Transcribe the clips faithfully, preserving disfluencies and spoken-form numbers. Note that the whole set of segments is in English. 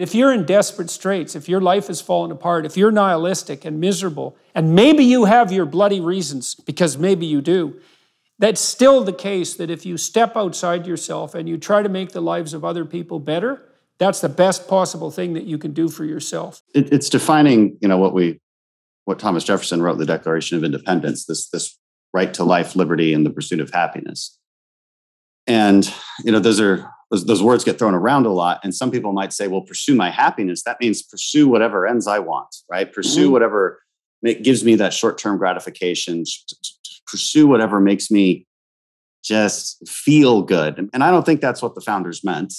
If you're in desperate straits, if your life has fallen apart, if you're nihilistic and miserable, and maybe you have your bloody reasons, because maybe you do, that's still the case that if you step outside yourself and you try to make the lives of other people better, that's the best possible thing that you can do for yourself. It, it's defining, you know, what we, what Thomas Jefferson wrote in the Declaration of Independence, this, this right to life, liberty, and the pursuit of happiness. And, you know, those are... Those, those words get thrown around a lot. And some people might say, well, pursue my happiness. That means pursue whatever ends I want, right? Pursue mm-hmm. whatever gives me that short-term gratification. Pursue whatever makes me just feel good. And I don't think that's what the founders meant.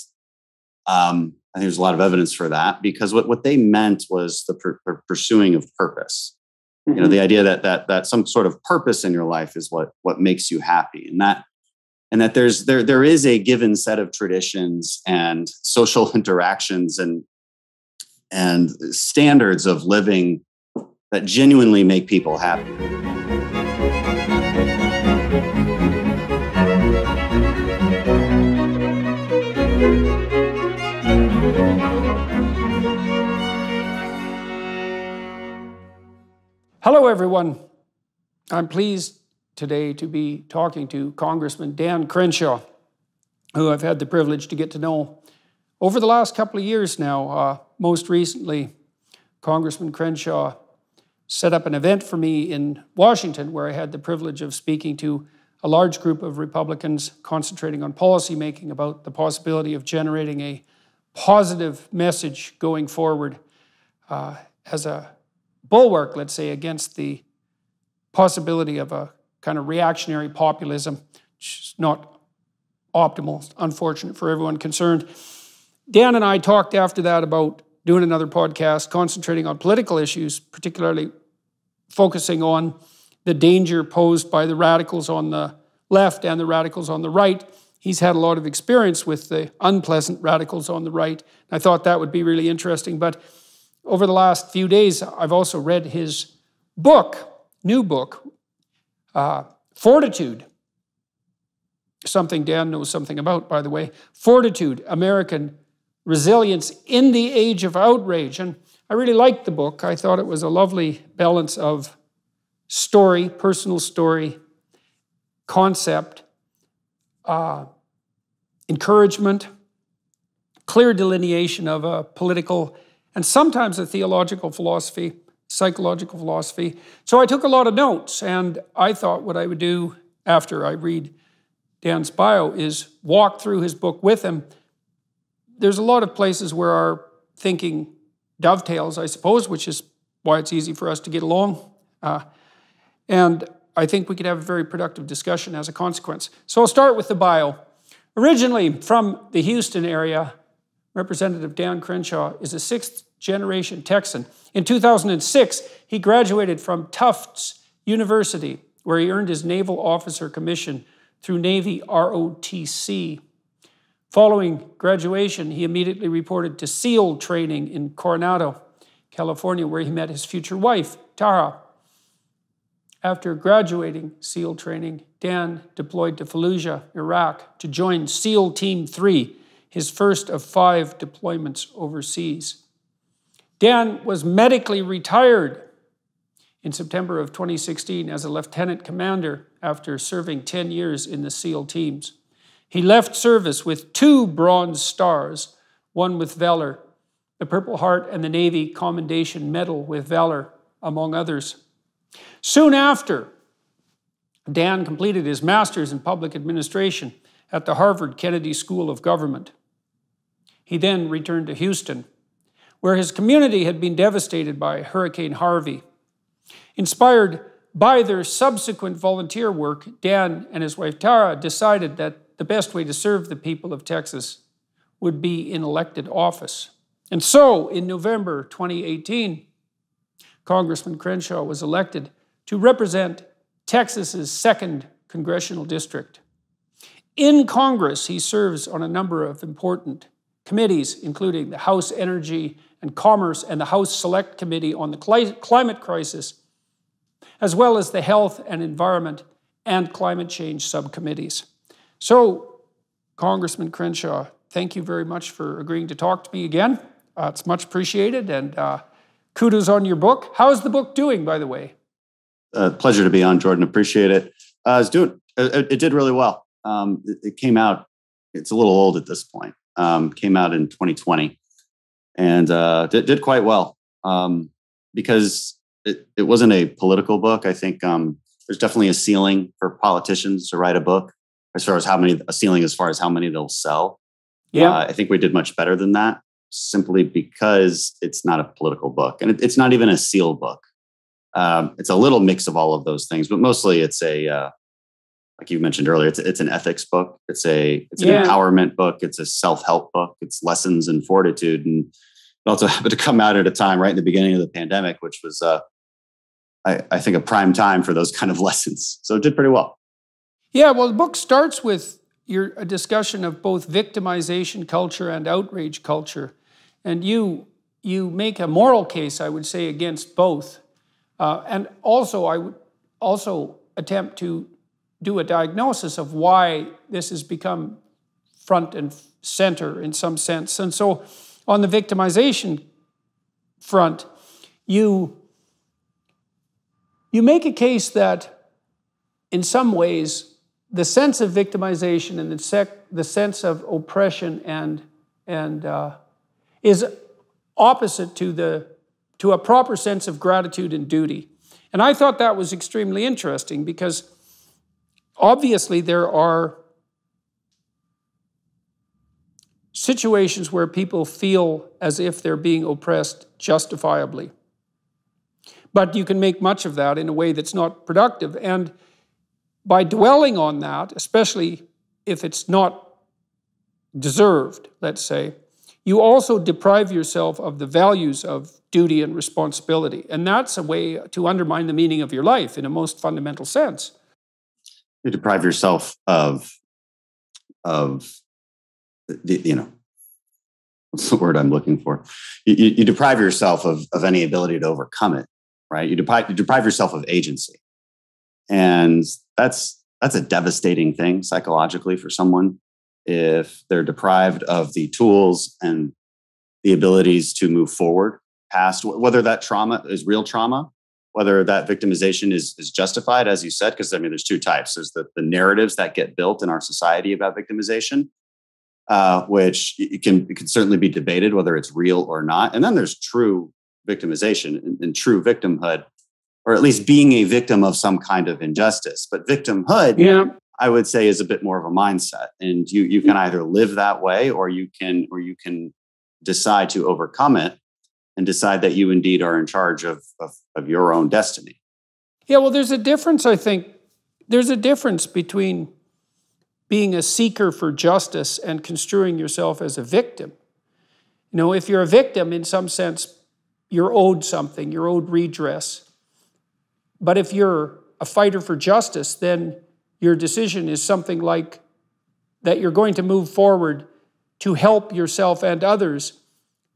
Um, I think there's a lot of evidence for that, because what, what they meant was the per, per pursuing of purpose. Mm-hmm. You know, the idea that, that, that some sort of purpose in your life is what, what makes you happy. And that And that there's there there is a given set of traditions and social interactions and and standards of living that genuinely make people happy. Hello, everyone. I'm pleased today to be talking to Congressman Dan Crenshaw, who I've had the privilege to get to know over the last couple of years now. Uh, most recently, Congressman Crenshaw set up an event for me in Washington where I had the privilege of speaking to a large group of Republicans concentrating on policymaking about the possibility of generating a positive message going forward uh, as a bulwark, let's say, against the possibility of a kind of reactionary populism, which is not optimal. It's unfortunate for everyone concerned. Dan and I talked after that about doing another podcast, concentrating on political issues, particularly focusing on the danger posed by the radicals on the left and the radicals on the right. He's had a lot of experience with the unpleasant radicals on the right. I thought that would be really interesting. But over the last few days, I've also read his book, new book, Uh, Fortitude, something Dan knows something about, by the way, Fortitude: American Resilience in the Age of Outrage. And I really liked the book. I thought it was a lovely balance of story, personal story, concept, uh, encouragement, clear delineation of a political and sometimes a theological philosophy, psychological philosophy. So I took a lot of notes, and I thought what I would do after I read Dan's bio is walk through his book with him. There's a lot of places where our thinking dovetails, I suppose, which is why it's easy for us to get along. Uh, and I think we could have a very productive discussion as a consequence. So I'll start with the bio. Originally from the Houston area, Representative Dan Crenshaw is a sixth generation Texan. In two thousand six, he graduated from Tufts University, where he earned his Naval Officer Commission through Navy R O T C. Following graduation, he immediately reported to SEAL training in Coronado, California, where he met his future wife, Tara. After graduating SEAL training, Dan deployed to Fallujah, Iraq, to join SEAL Team three, his first of five deployments overseas. Dan was medically retired in September of twenty sixteen as a lieutenant commander after serving ten years in the SEAL teams. He left service with two Bronze Stars, one with valor, the Purple Heart and the Navy Commendation Medal with valor, among others. Soon after, Dan completed his master's in public administration at the Harvard Kennedy School of Government. He then returned to Houston, where his community had been devastated by Hurricane Harvey. Inspired by their subsequent volunteer work, Dan and his wife Tara decided that the best way to serve the people of Texas would be in elected office. And so, in November twenty eighteen, Congressman Crenshaw was elected to represent Texas's second congressional district. In Congress, he serves on a number of important committees, including the House Energy and Commerce and the House Select Committee on the Climate Crisis, as well as the Health and Environment and Climate Change subcommittees. So, Congressman Crenshaw, thank you very much for agreeing to talk to me again. Uh, it's much appreciated, and uh, kudos on your book. How is the book doing, by the way? Uh, pleasure to be on, Jordan. Appreciate it. Uh, it's doing. It, it did really well. Um, it, it came out. It's a little old at this point. Um, came out in twenty twenty, and uh, did, did quite well um, because it, it wasn't a political book. I think um, there's definitely a ceiling for politicians to write a book as far as how many a ceiling as far as how many they'll sell. Yeah, uh, I think we did much better than that, simply because it's not a political book, and it, it's not even a SEAL book. Um, it's a little mix of all of those things, but mostly it's a, uh, like you mentioned earlier, it's it's an ethics book. It's a it's an yeah. empowerment book. It's a self-help book. It's lessons in fortitude, and it also happened to come out at a time right in the beginning of the pandemic, which was, uh, I, I think, a prime time for those kind of lessons. So it did pretty well. Yeah, well, the book starts with your a discussion of both victimization culture and outrage culture, and you you make a moral case, I would say, against both, uh, and also I would also attempt to do a diagnosis of why this has become front and center in some sense. And so on the victimization front, you, you make a case that in some ways, the sense of victimization and the, sec, the sense of oppression and, and, uh, is opposite to, the, to a proper sense of gratitude and duty. And I thought that was extremely interesting because obviously, there are situations where people feel as if they're being oppressed justifiably. But you can make much of that in a way that's not productive. And by dwelling on that, especially if it's not deserved, let's say, you also deprive yourself of the values of duty and responsibility. And that's a way to undermine the meaning of your life in a most fundamental sense. You deprive yourself of, of, the, you know, what's the word I'm looking for? You, you, you deprive yourself of, of any ability to overcome it, right? You deprive, you deprive yourself of agency. And that's, that's a devastating thing psychologically for someone if they're deprived of the tools and the abilities to move forward past, whether that trauma is real trauma, whether that victimization is, is justified, as you said, because I mean, there's two types. There's the, the narratives that get built in our society about victimization, uh, which it can, it can certainly be debated whether it's real or not. And then there's true victimization and, and true victimhood, or at least being a victim of some kind of injustice. But victimhood, yeah. I would say, is a bit more of a mindset. And you you can either live that way, or you can or you can decide to overcome it and decide that you indeed are in charge of, of, of your own destiny. Yeah, well, there's a difference, I think. There's a difference between being a seeker for justice and construing yourself as a victim. You know, if you're a victim, in some sense, you're owed something, you're owed redress. But if you're a fighter for justice, then your decision is something like that you're going to move forward to help yourself and others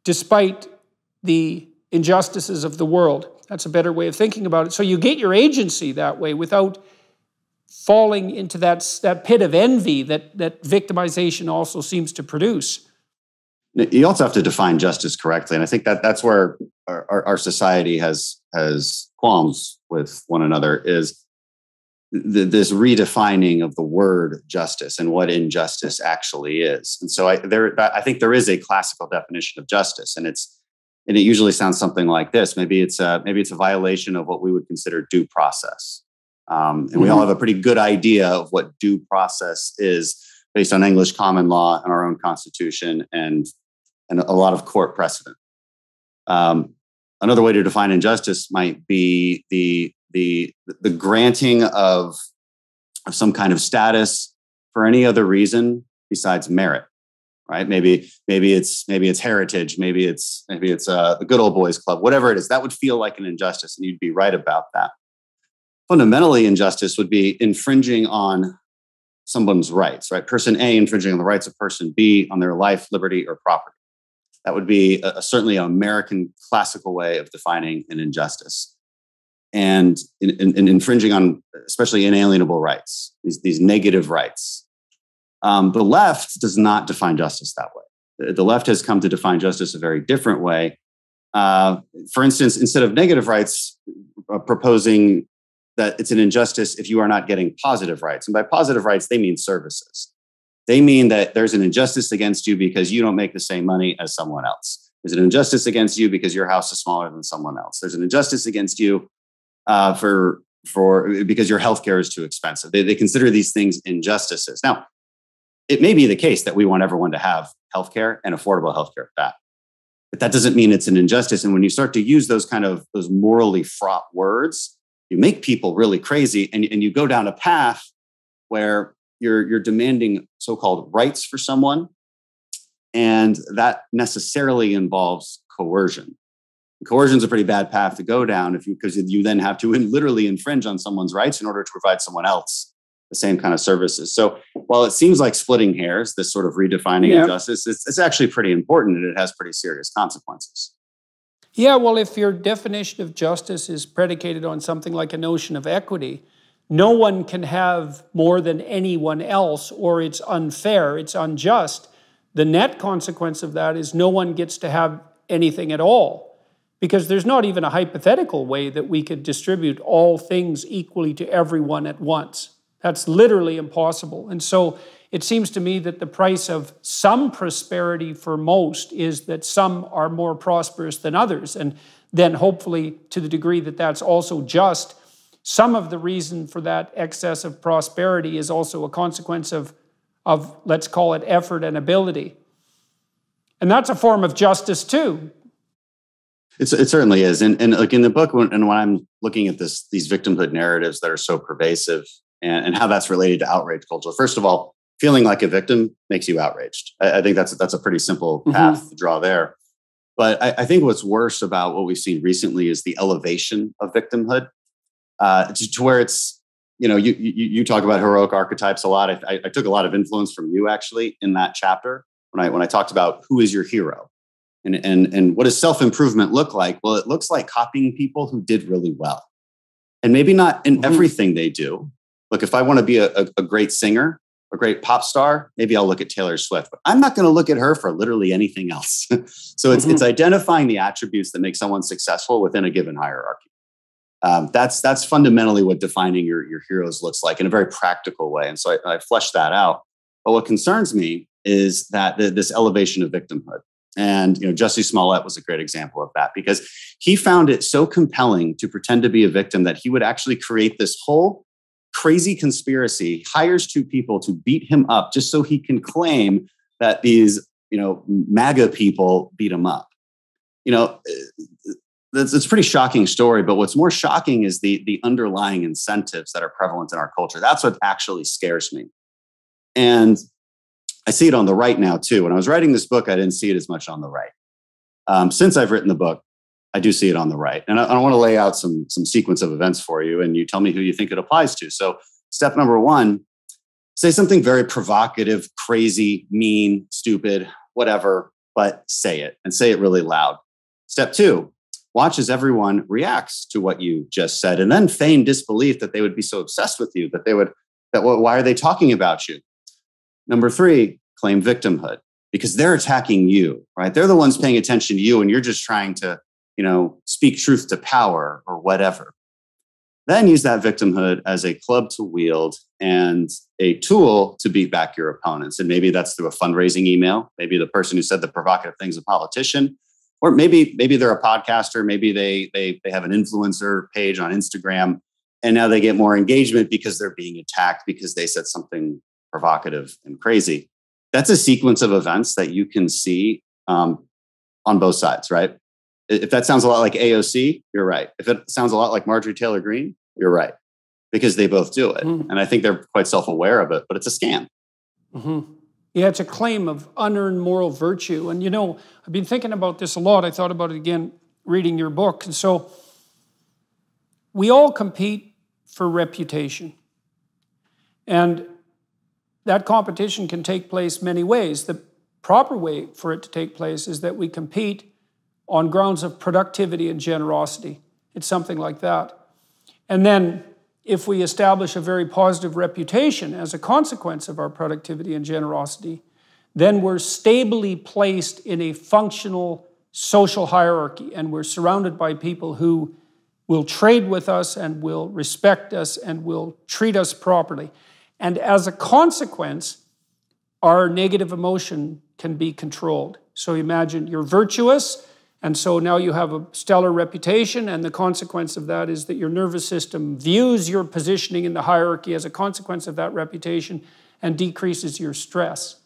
despite the injustices of the world. That's a better way of thinking about it. So you get your agency that way without falling into that, that pit of envy that, that victimization also seems to produce. You also have to define justice correctly. And I think that that's where our, our, our society has, has qualms with one another, is th this redefining of the word justice and what injustice actually is. And so I, there, I think there is a classical definition of justice, and it's And it usually sounds something like this. Maybe it's a, maybe it's a violation of what we would consider due process. Um, and mm-hmm. we all have a pretty good idea of what due process is based on English common law and our own constitution and, and a lot of court precedent. Um, another way to define injustice might be the, the, the granting of, of some kind of status for any other reason besides merit. Right? Maybe, maybe it's, maybe it's heritage. Maybe it's, maybe it's a good old boys club, whatever it is, that would feel like an injustice. And you'd be right about that. Fundamentally, injustice would be infringing on someone's rights, right? Person A infringing on the rights of person B on their life, liberty, or property. That would be a, a, certainly an American classical way of defining an injustice, and in, in, in infringing on especially inalienable rights, these, these negative rights. Um, the left does not define justice that way. the left has come to define justice a very different way. Uh, for instance, instead of negative rights, uh, proposing that it's an injustice if you are not getting positive rights. And by positive rights, they mean services. They mean that there's an injustice against you because you don't make the same money as someone else. There's an injustice against you because your house is smaller than someone else. There's an injustice against you uh, for, for because your healthcare is too expensive. They, they consider these things injustices. Now, it may be the case that we want everyone to have healthcare and affordable healthcare back, but that doesn't mean it's an injustice. And when you start to use those kind of those morally fraught words, you make people really crazy, and, and you go down a path where you're you're demanding so-called rights for someone. And that necessarily involves coercion. Coercion is a pretty bad path to go down if you because you then have to literally infringe on someone's rights in order to provide someone else the same kind of services. So while it seems like splitting hairs, this sort of redefining yeah. of justice, it's, it's actually pretty important, and it has pretty serious consequences. Yeah, well, if your definition of justice is predicated on something like a notion of equity, no one can have more than anyone else, or it's unfair, it's unjust. The net consequence of that is no one gets to have anything at all, because there's not even a hypothetical way that we could distribute all things equally to everyone at once. That's literally impossible. And so it seems to me that the price of some prosperity for most is that some are more prosperous than others. And then hopefully, to the degree that that's also just, some of the reason for that excess of prosperity is also a consequence of, of let's call it, effort and ability. And that's a form of justice too. It's, it certainly is. And, and like in the book, when, and when I'm looking at this, these victimhood narratives that are so pervasive, and how that's related to outrage culture. First of all, feeling like a victim makes you outraged. I think that's, that's a pretty simple path mm-hmm. to draw there. But I, I think what's worse about what we've seen recently is the elevation of victimhood uh, to, to where it's, you know, you, you, you talk about heroic archetypes a lot. I, I took a lot of influence from you actually in that chapter when I, when I talked about who is your hero and, and, and what does self-improvement look like? Well, it looks like copying people who did really well, and maybe not in mm-hmm. everything they do. Look, if I want to be a, a, a great singer, a great pop star, maybe I'll look at Taylor Swift, but I'm not going to look at her for literally anything else. So it's, mm-hmm. it's identifying the attributes that make someone successful within a given hierarchy. Um, that's, that's fundamentally what defining your, your heroes looks like in a very practical way. And so I, I fleshed that out. But what concerns me is that the, this elevation of victimhood. And you know, Jussie Smollett was a great example of that, because he found it so compelling to pretend to be a victim that he would actually create this whole crazy conspiracy, hires two people to beat him up just so he can claim that these, you know, MAGA people beat him up. You know, that's, it's a pretty shocking story, but what's more shocking is the, the underlying incentives that are prevalent in our culture. That's what actually scares me. And I see it on the right now too. When I was writing this book, I didn't see it as much on the right. Um, since I've written the book, I do see it on the right. And I, I want to lay out some, some sequence of events for you, and you tell me who you think it applies to. So step number one, say something very provocative, crazy, mean, stupid, whatever, but say it, and say it really loud. Step two, watch as everyone reacts to what you just said, and then feign disbelief that they would be so obsessed with you that they would, that well, why are they talking about you? Number three, claim victimhood, because they're attacking you, right? They're the ones paying attention to you, and you're just trying to, you know, speak truth to power or whatever. Then use that victimhood as a club to wield and a tool to beat back your opponents. And maybe that's through a fundraising email. Maybe the person who said the provocative thing is a politician, or maybe, maybe they're a podcaster. Maybe they, they, they have an influencer page on Instagram, and now they get more engagement because they're being attacked because they said something provocative and crazy. That's a sequence of events that you can see um, on both sides, right? If that sounds a lot like A O C, you're right. If it sounds a lot like Marjorie Taylor Greene, you're right, because they both do it. Mm-hmm. And I think they're quite self-aware of it, but it's a scam. Mm-hmm. Yeah, it's a claim of unearned moral virtue. And, you know, I've been thinking about this a lot. I thought about it again reading your book. And so we all compete for reputation. And that competition can take place many ways. The proper way for it to take place is that we compete on grounds of productivity and generosity. It's something like that. And then if we establish a very positive reputation as a consequence of our productivity and generosity, then we're stably placed in a functional social hierarchy, and we're surrounded by people who will trade with us and will respect us and will treat us properly. And as a consequence, our negative emotion can be controlled. So imagine you're virtuous, and so now you have a stellar reputation, and the consequence of that is that your nervous system views your positioning in the hierarchy as a consequence of that reputation and decreases your stress.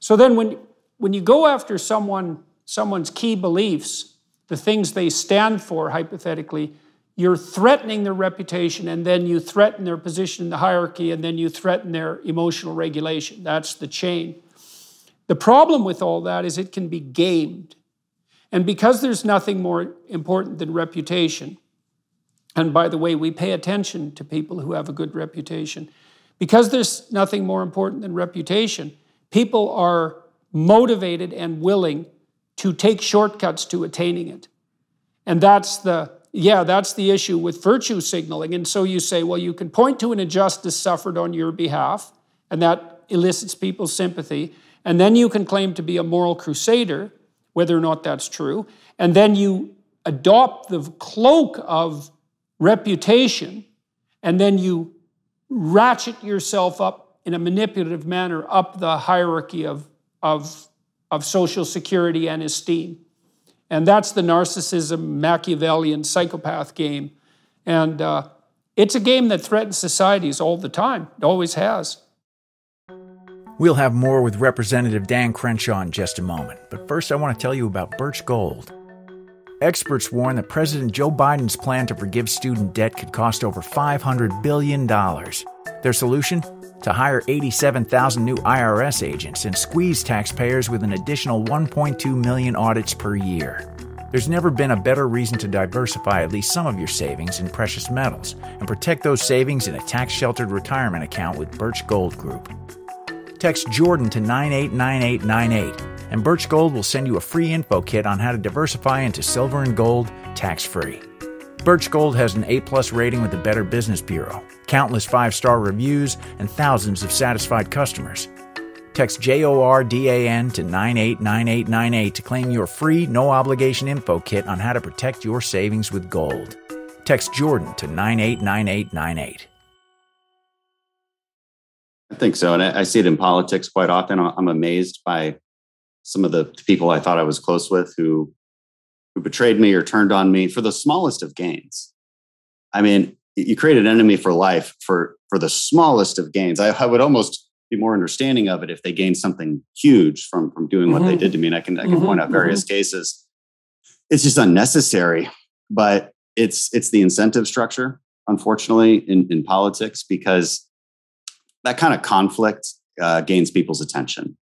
So then when, when you go after someone, someone's key beliefs, the things they stand for, hypothetically, you're threatening their reputation, and then you threaten their position in the hierarchy, and then you threaten their emotional regulation. That's the chain. The problem with all that is it can be gamed. And because there's nothing more important than reputation, and by the way, we pay attention to people who have a good reputation, because there's nothing more important than reputation, people are motivated and willing to take shortcuts to attaining it. And that's the Yeah, that's the issue with virtue signaling. And so you say, well, you can point to an injustice suffered on your behalf, and that elicits people's sympathy, and then you can claim to be a moral crusader, whether or not that's true, and then you adopt the cloak of reputation, and then you ratchet yourself up in a manipulative manner up the hierarchy of, of, of social security and esteem. And that's the narcissism, Machiavellian, psychopath game. And uh, it's a game that threatens societies all the time. It always has. We'll have more with Representative Dan Crenshaw in just a moment. But first, I want to tell you about Birch Gold. Experts warn that President Joe Biden's plan to forgive student debt could cost over five hundred billion dollars. Their solution? To hire eighty-seven thousand new I R S agents and squeeze taxpayers with an additional one point two million audits per year. There's never been a better reason to diversify at least some of your savings in precious metals and protect those savings in a tax-sheltered retirement account with Birch Gold Group. Text Jordan to nine eight nine eight nine eight, and Birch Gold will send you a free info kit on how to diversify into silver and gold tax-free. Birch Gold has an A plus rating with the Better Business Bureau, countless five-star reviews, and thousands of satisfied customers. Text J O R D A N to nine eight nine eight nine eight to claim your free, no-obligation info kit on how to protect your savings with gold. Text Jordan to nine eight nine eight nine eight. I think so, and I see it in politics quite often. I'm amazed by some of the people I thought I was close with who who betrayed me or turned on me for the smallest of gains. I mean, you create an enemy for life for, for the smallest of gains. I, I would almost be more understanding of it if they gained something huge from, from doing what mm-hmm. they did to me. And I can, I can mm-hmm. point out various mm-hmm. cases. It's just unnecessary, but it's, it's the incentive structure, unfortunately, in, in politics, because that kind of conflict uh, gains people's attention.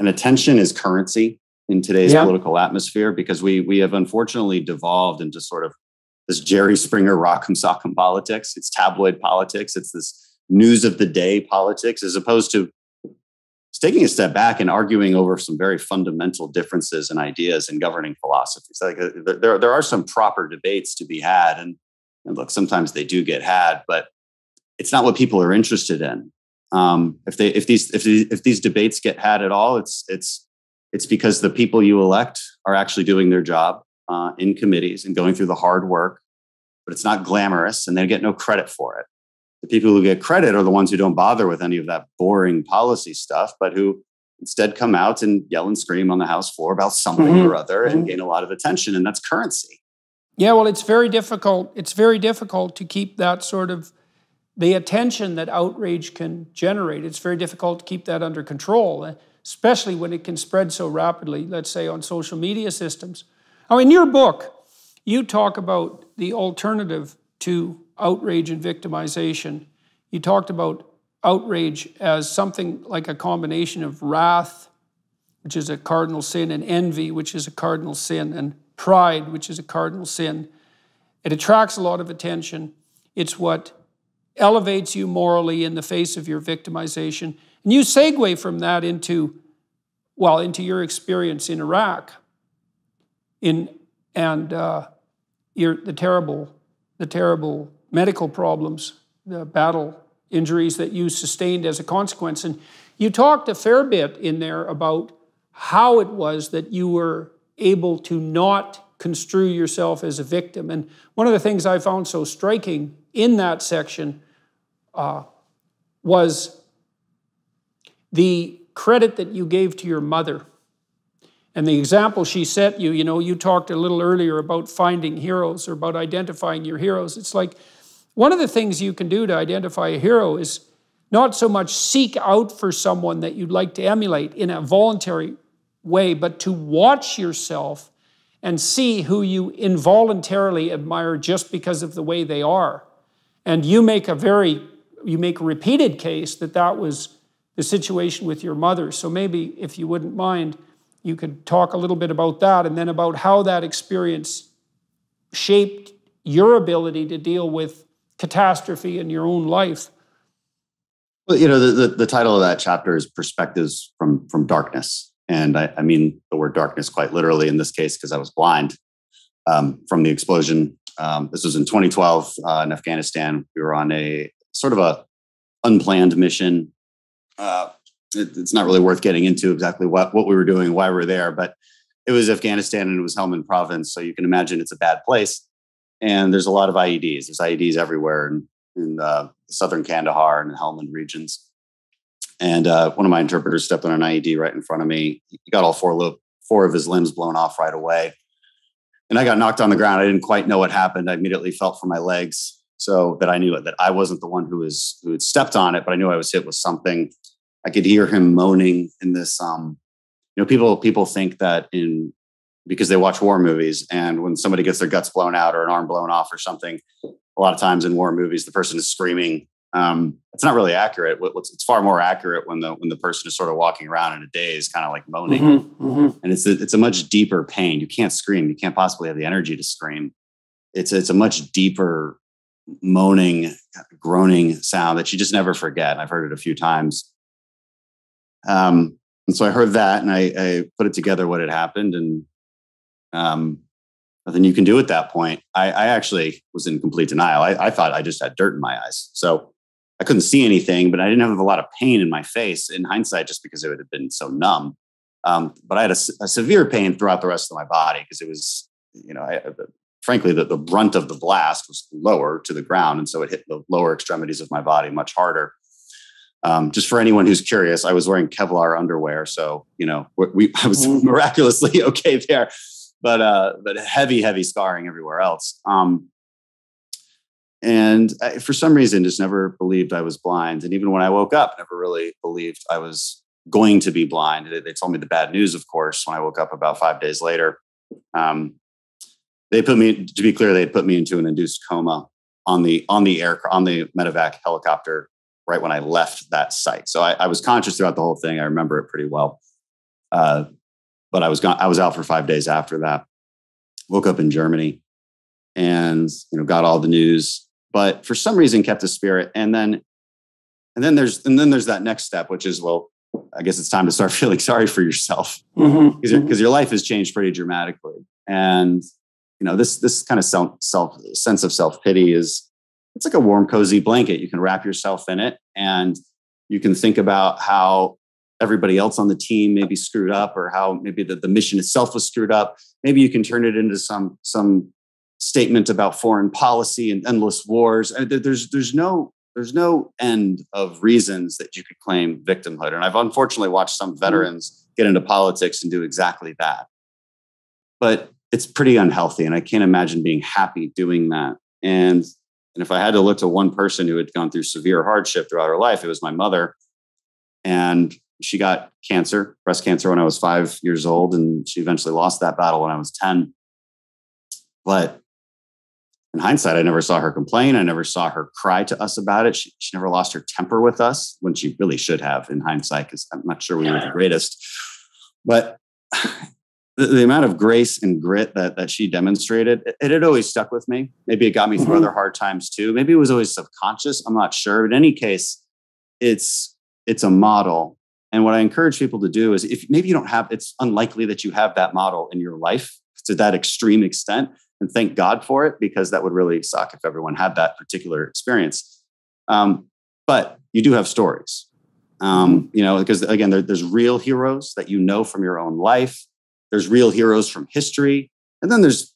And attention is currency in today's yeah. political atmosphere, because we we have unfortunately devolved into sort of this Jerry Springer rock'em sock'em politics. It's tabloid politics. It's this news of the day politics, as opposed to taking a step back and arguing over some very fundamental differences and ideas and governing philosophies. Like uh, there there are some proper debates to be had, and, and look, sometimes they do get had, but it's not what people are interested in. Um, if they if these if these, if these debates get had at all, it's it's It's because the people you elect are actually doing their job uh, in committees and going through the hard work, but it's not glamorous and they get no credit for it. The people who get credit are the ones who don't bother with any of that boring policy stuff, but who instead come out and yell and scream on the House floor about something mm-hmm. or other and mm-hmm. gain a lot of attention, and that's currency. Yeah, well, it's very difficult. It's very difficult to keep that sort of the attention that outrage can generate. It's very difficult to keep that under control, especially when it can spread so rapidly, let's say on social media systems. Now, in your book, you talk about the alternative to outrage and victimization. You talked about outrage as something like a combination of wrath, which is a cardinal sin, and envy, which is a cardinal sin, and pride, which is a cardinal sin. It attracts a lot of attention. It's what elevates you morally in the face of your victimization. And you segue from that into, well, into your experience in Iraq, in and uh, your the terrible, the terrible medical problems, the battle injuries that you sustained as a consequence. And you talked a fair bit in there about how it was that you were able to not construe yourself as a victim. And one of the things I found so striking in that section uh, was the credit that you gave to your mother and the example she set you. You know, you talked a little earlier about finding heroes or about identifying your heroes. It's like one of the things you can do to identify a hero is not so much seek out for someone that you'd like to emulate in a voluntary way, but to watch yourself and see who you involuntarily admire just because of the way they are. And you make a very, you make a repeated case that that was the situation with your mother. So maybe, if you wouldn't mind, you could talk a little bit about that and then about how that experience shaped your ability to deal with catastrophe in your own life. Well, you know, the, the, the title of that chapter is Perspectives from, from Darkness. And I, I mean the word darkness quite literally in this case, because I was blind um, from the explosion. Um, this was in twenty twelve uh, in Afghanistan. We were on a sort of a unplanned mission. Uh, it, it's not really worth getting into exactly what, what we were doing, why we were there, but it was Afghanistan and it was Helmand province. So you can imagine it's a bad place. And there's a lot of I E Ds. There's I E Ds everywhere in, in uh, southern Kandahar and the Helmand regions. And uh, one of my interpreters stepped on an I E D right in front of me. He got all four, four of his limbs blown off right away. And I got knocked on the ground. I didn't quite know what happened. I immediately felt for my legs so that I knew it, that I wasn't the one who, was, who had stepped on it, but I knew I was hit with something. I could hear him moaning in this, um, you know, people, people think that in, because they watch war movies, and when somebody gets their guts blown out or an arm blown off or something, a lot of times in war movies, the person is screaming. Um, it's not really accurate. It's far more accurate when the when the person is sort of walking around in a daze, kind of like moaning. Mm-hmm, mm-hmm. And it's a, it's a much deeper pain. You can't scream. You can't possibly have the energy to scream. It's a, it's a much deeper moaning, groaning sound that you just never forget. And I've heard it a few times. Um, and so I heard that, and I, I put it together what had happened, and um, nothing you can do at that point. I, I actually was in complete denial. I, I thought I just had dirt in my eyes. So I couldn't see anything, but I didn't have a lot of pain in my face in hindsight, just because it would have been so numb. Um, but I had a, a severe pain throughout the rest of my body because it was, you know, I, frankly, the, the brunt of the blast was lower to the ground. And so it hit the lower extremities of my body much harder. Um, just for anyone who's curious, I was wearing Kevlar underwear. So, you know, we, I was miraculously okay there, but, uh, but heavy, heavy scarring everywhere else. Um, And I, for some reason, just never believed I was blind. And even when I woke up, never really believed I was going to be blind. They, they told me the bad news, of course, when I woke up about five days later. Um, they put me, to be clear, they put me into an induced coma on the on the air, on the medevac helicopter right when I left that site. So I, I was conscious throughout the whole thing. I remember it pretty well. Uh, but I was gone. I was out for five days after that. Woke up in Germany, and you know, got all the news. But for some reason, kept a spirit, and then, and then there's, and then there's that next step, which is, well, I guess it's time to start feeling sorry for yourself, because mm-hmm. your, your life has changed pretty dramatically, and you know, this this kind of self, self sense of self pity is, it's like a warm, cozy blanket. You can wrap yourself in it, and you can think about how everybody else on the team maybe screwed up, or how maybe the, the mission itself was screwed up. Maybe you can turn it into some some. statement about foreign policy and endless wars. There's there's no there's no end of reasons that you could claim victimhood. And I've unfortunately watched some veterans get into politics and do exactly that. But it's pretty unhealthy, and I can't imagine being happy doing that. And and if I had to look to one person who had gone through severe hardship throughout her life, it was my mother. And she got cancer, breast cancer, when I was five years old, and she eventually lost that battle when I was ten. But in hindsight, I never saw her complain. I never saw her cry to us about it. She, she never lost her temper with us, when she really should have in hindsight, because I'm not sure we yeah. were the greatest. But the, the amount of grace and grit that, that she demonstrated, it, it had always stuck with me. Maybe it got me through mm-hmm. other hard times too. Maybe it was always subconscious. I'm not sure. But in any case, it's it's a model. And what I encourage people to do is, if maybe you don't have, it's unlikely that you have that model in your life to that extreme extent. And thank God for it, because that would really suck if everyone had that particular experience. Um, But you do have stories, um, you know, because, again, there, there's real heroes that you know from your own life. There's real heroes from history. And then there's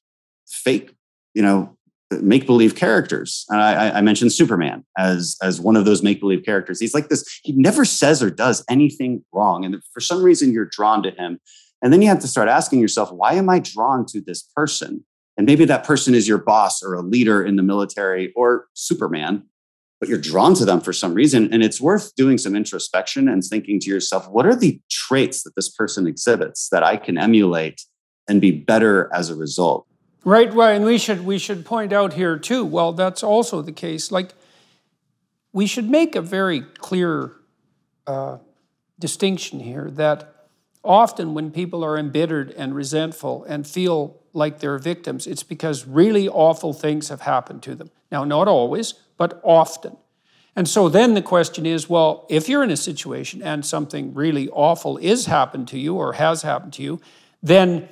fake, you know, make-believe characters. And I, I mentioned Superman as, as one of those make-believe characters. He's like this. He never says or does anything wrong. And for some reason, you're drawn to him. And then you have to start asking yourself, why am I drawn to this person? And maybe that person is your boss or a leader in the military or Superman, but you're drawn to them for some reason. And it's worth doing some introspection and thinking to yourself, what are the traits that this person exhibits that I can emulate and be better as a result? Right, right, and we should we should point out here too, well, that's also the case. Like, we should make a very clear uh, distinction here that often when people are embittered and resentful and feel like they're victims, it's because really awful things have happened to them. Now, not always, but often. And so then the question is, well, if you're in a situation and something really awful is happened to you or has happened to you, then,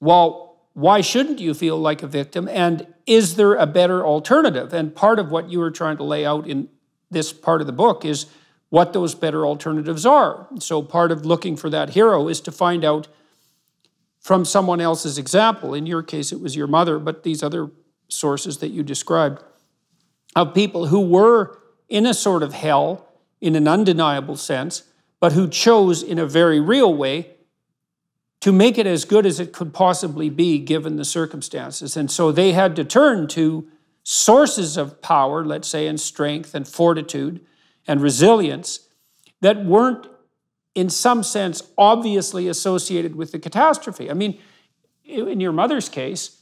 well, why shouldn't you feel like a victim? And is there a better alternative? And part of what you were trying to lay out in this part of the book is what those better alternatives are. So part of looking for that hero is to find out from someone else's example. In your case, it was your mother, but these other sources that you described of people who were in a sort of hell in an undeniable sense, but who chose in a very real way to make it as good as it could possibly be given the circumstances. And so they had to turn to sources of power, let's say, and strength and fortitude and resilience that weren't, in some sense, obviously associated with the catastrophe. I mean, in your mother's case,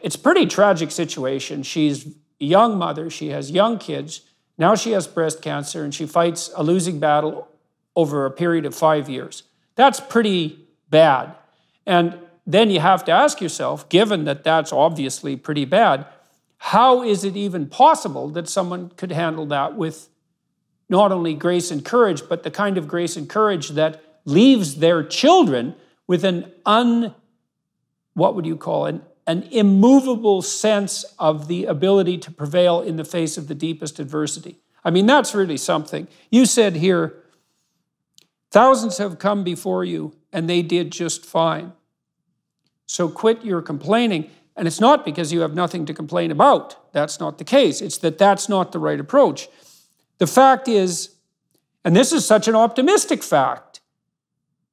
it's a pretty tragic situation. She's a young mother. She has young kids. Now she has breast cancer, and she fights a losing battle over a period of five years. That's pretty bad. And then you have to ask yourself, given that that's obviously pretty bad, how is it even possible that someone could handle that with not only grace and courage, but the kind of grace and courage that leaves their children with an un, what would you call it, an immovable sense of the ability to prevail in the face of the deepest adversity? I mean, that's really something. You said here, thousands have come before you, and they did just fine. So quit your complaining. And it's not because you have nothing to complain about. That's not the case. It's that that's not the right approach. The fact is, and this is such an optimistic fact,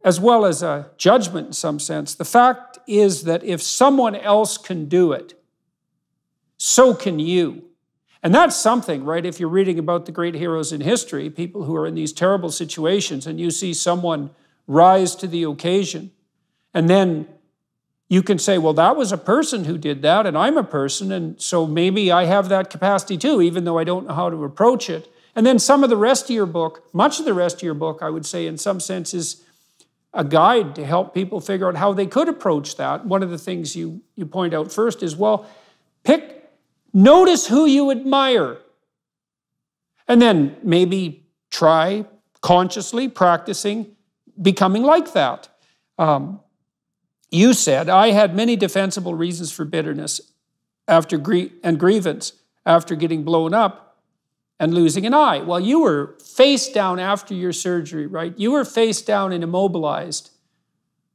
as well as a judgment in some sense, the fact is that if someone else can do it, so can you. And that's something, right? If you're reading about the great heroes in history, people who are in these terrible situations, and you see someone rise to the occasion. And then you can say, well, that was a person who did that, and I'm a person, and so maybe I have that capacity too, even though I don't know how to approach it. And then some of the rest of your book, much of the rest of your book, I would say in some sense is a guide to help people figure out how they could approach that. One of the things you, you point out first is, well, pick, notice who you admire. And then maybe try consciously practicing becoming like that. Um, you said, I had many defensible reasons for bitterness after gr- and grievance after getting blown up and losing an eye. Well, you were face down after your surgery, right? You were face down and immobilized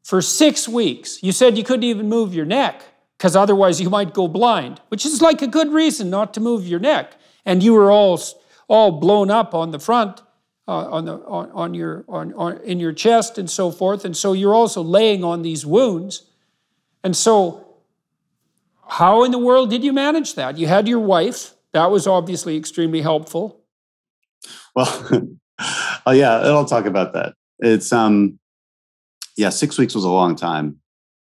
for six weeks. You said you couldn't even move your neck because otherwise you might go blind, which is like a good reason not to move your neck. And you were all, all blown up on the front Uh, on the on, on your on, on in your chest and so forth, and so you're also laying on these wounds. And so how in the world did you manage that? You had your wife. That was obviously extremely helpful. Well, oh yeah, I'll talk about that. It's um yeah, six weeks was a long time.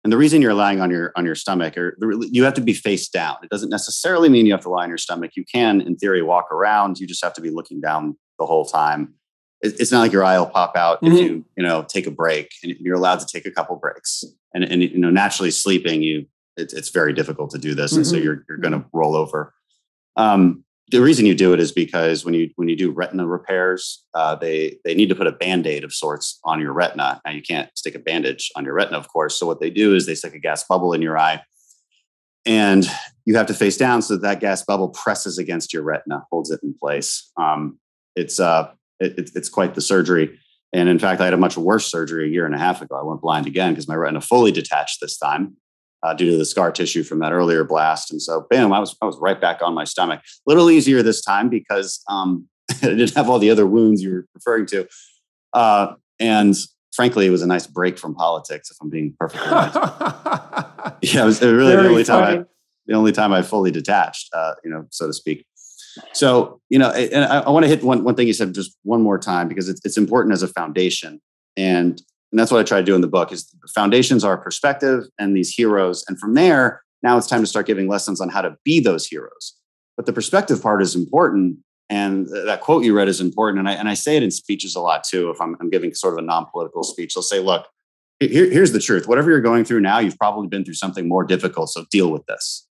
And the reason you're lying on your on your stomach, or you have to be face down. It doesn't necessarily mean you have to lie on your stomach. You can, in theory, walk around. You just have to be looking down the whole time. It's not like your eye will pop out mm-hmm. if you, you know, take a break, and you're allowed to take a couple breaks. And, and you know, naturally sleeping, you it, it's very difficult to do this, mm-hmm. and so you're you're going to roll over. Um, the reason you do it is because when you when you do retina repairs, uh, they they need to put a Band-Aid of sorts on your retina. Now you can't stick a bandage on your retina, of course. So what they do is they stick a gas bubble in your eye, and you have to face down so that, that gas bubble presses against your retina, holds it in place. Um, it's uh, it, it's quite the surgery. And in fact, I had a much worse surgery a year and a half ago. I went blind again because my retina fully detached this time uh, due to the scar tissue from that earlier blast. And so, bam, I was I was right back on my stomach. A little easier this time because um, I didn't have all the other wounds you were referring to. Uh, and frankly, it was a nice break from politics, if I'm being perfectly honest. Yeah, it was really Very the only funny. time I, the only time I fully detached, uh, you know, so to speak. So, you know, and I, I want to hit one, one thing you said just one more time, because it's, it's important as a foundation. And, and that's what I try to do in the book is foundations are perspective and these heroes. And from there, now it's time to start giving lessons on how to be those heroes. But the perspective part is important. And that quote you read is important. And I, and I say it in speeches a lot, too. If I'm, I'm giving sort of a non-political speech, I'll say, look, here, here's the truth. Whatever you're going through now, you've probably been through something more difficult. So deal with this.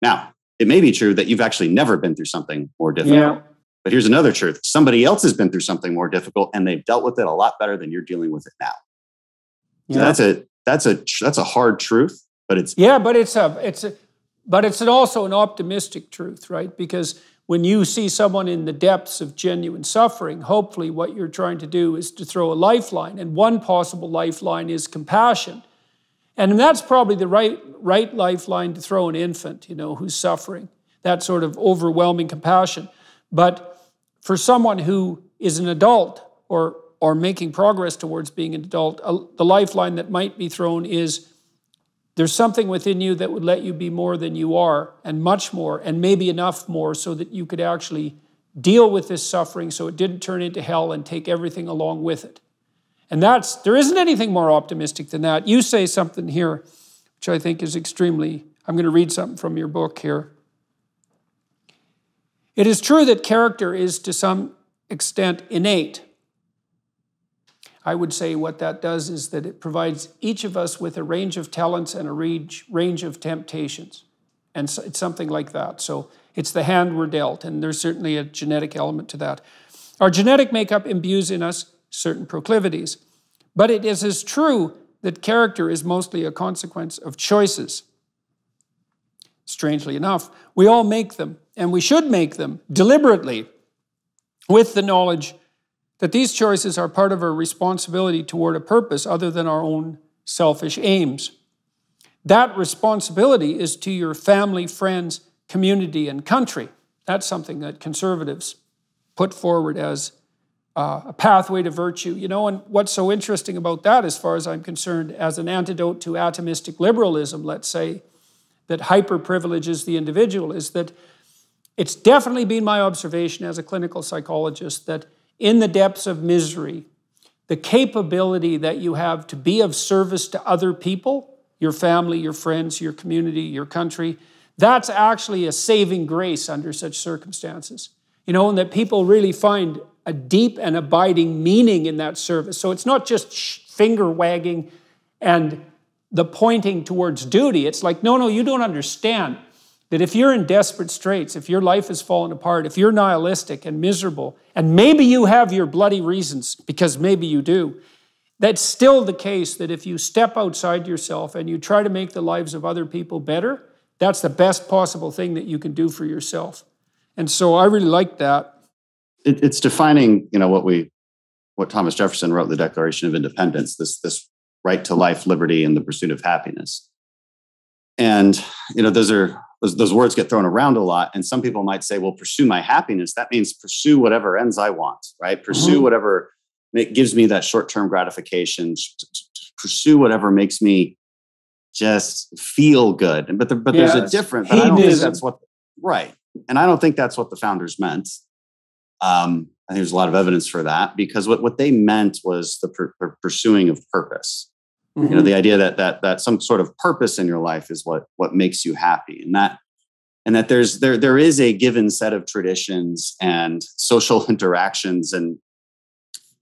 Now, it may be true that you've actually never been through something more difficult. Yeah. But here's another truth. Somebody else has been through something more difficult and they've dealt with it a lot better than you're dealing with it now. So yeah. that's a that's a that's a hard truth, but it's Yeah, but it's a it's a, but it's an also an optimistic truth, right? Because when you see someone in the depths of genuine suffering, hopefully what you're trying to do is to throw a lifeline, and one possible lifeline is compassion. And that's probably the right right lifeline to throw an infant, you know, who's suffering, that sort of overwhelming compassion. But for someone who is an adult or, or making progress towards being an adult, a, the lifeline that might be thrown is there's something within you that would let you be more than you are, and much more, and maybe enough more so that you could actually deal with this suffering so it didn't turn into hell and take everything along with it. And that's, there isn't anything more optimistic than that. You say something here, which I think is extremely, I'm going to read something from your book here. It is true that character is to some extent innate. I would say what that does is that it provides each of us with a range of talents and a range, range of temptations. And so it's something like that. So it's the hand we're dealt, and there's certainly a genetic element to that. Our genetic makeup imbues in us certain proclivities. But it is as true that character is mostly a consequence of choices. Strangely enough, we all make them, and we should make them deliberately, with the knowledge that these choices are part of our responsibility toward a purpose other than our own selfish aims. That responsibility is to your family, friends, community, and country. That's something that conservatives put forward as Uh, a pathway to virtue, you know, and what's so interesting about that, as far as I'm concerned, as an antidote to atomistic liberalism, let's say, that hyper-privileges the individual, is that it's definitely been my observation as a clinical psychologist that in the depths of misery, the capability that you have to be of service to other people, your family, your friends, your community, your country, that's actually a saving grace under such circumstances, you know, and that people really find a deep and abiding meaning in that service. So it's not just finger wagging and the pointing towards duty. It's like, no, no, you don't understand that if you're in desperate straits, if your life has fallen apart, if you're nihilistic and miserable, and maybe you have your bloody reasons, because maybe you do, that's still the case that if you step outside yourself and you try to make the lives of other people better, that's the best possible thing that you can do for yourself. And so I really like that. It's defining, you know, what we, what Thomas Jefferson wrote in the Declaration of Independence, this this right to life, liberty, and the pursuit of happiness. And you know, those are those, those words get thrown around a lot. And some people might say, "Well, pursue my happiness." That means pursue whatever ends I want, right? Pursue mm-hmm. whatever it gives me that short-term gratification. Pursue whatever makes me just feel good. But the, but yeah, there's a difference. I don't think that's what right, and I don't think that's what the founders meant. Um, I think there's a lot of evidence for that, because what, what they meant was the per, per pursuing of purpose. Mm-hmm. You know, the idea that that that some sort of purpose in your life is what what makes you happy, and that and that there's there there is a given set of traditions and social interactions and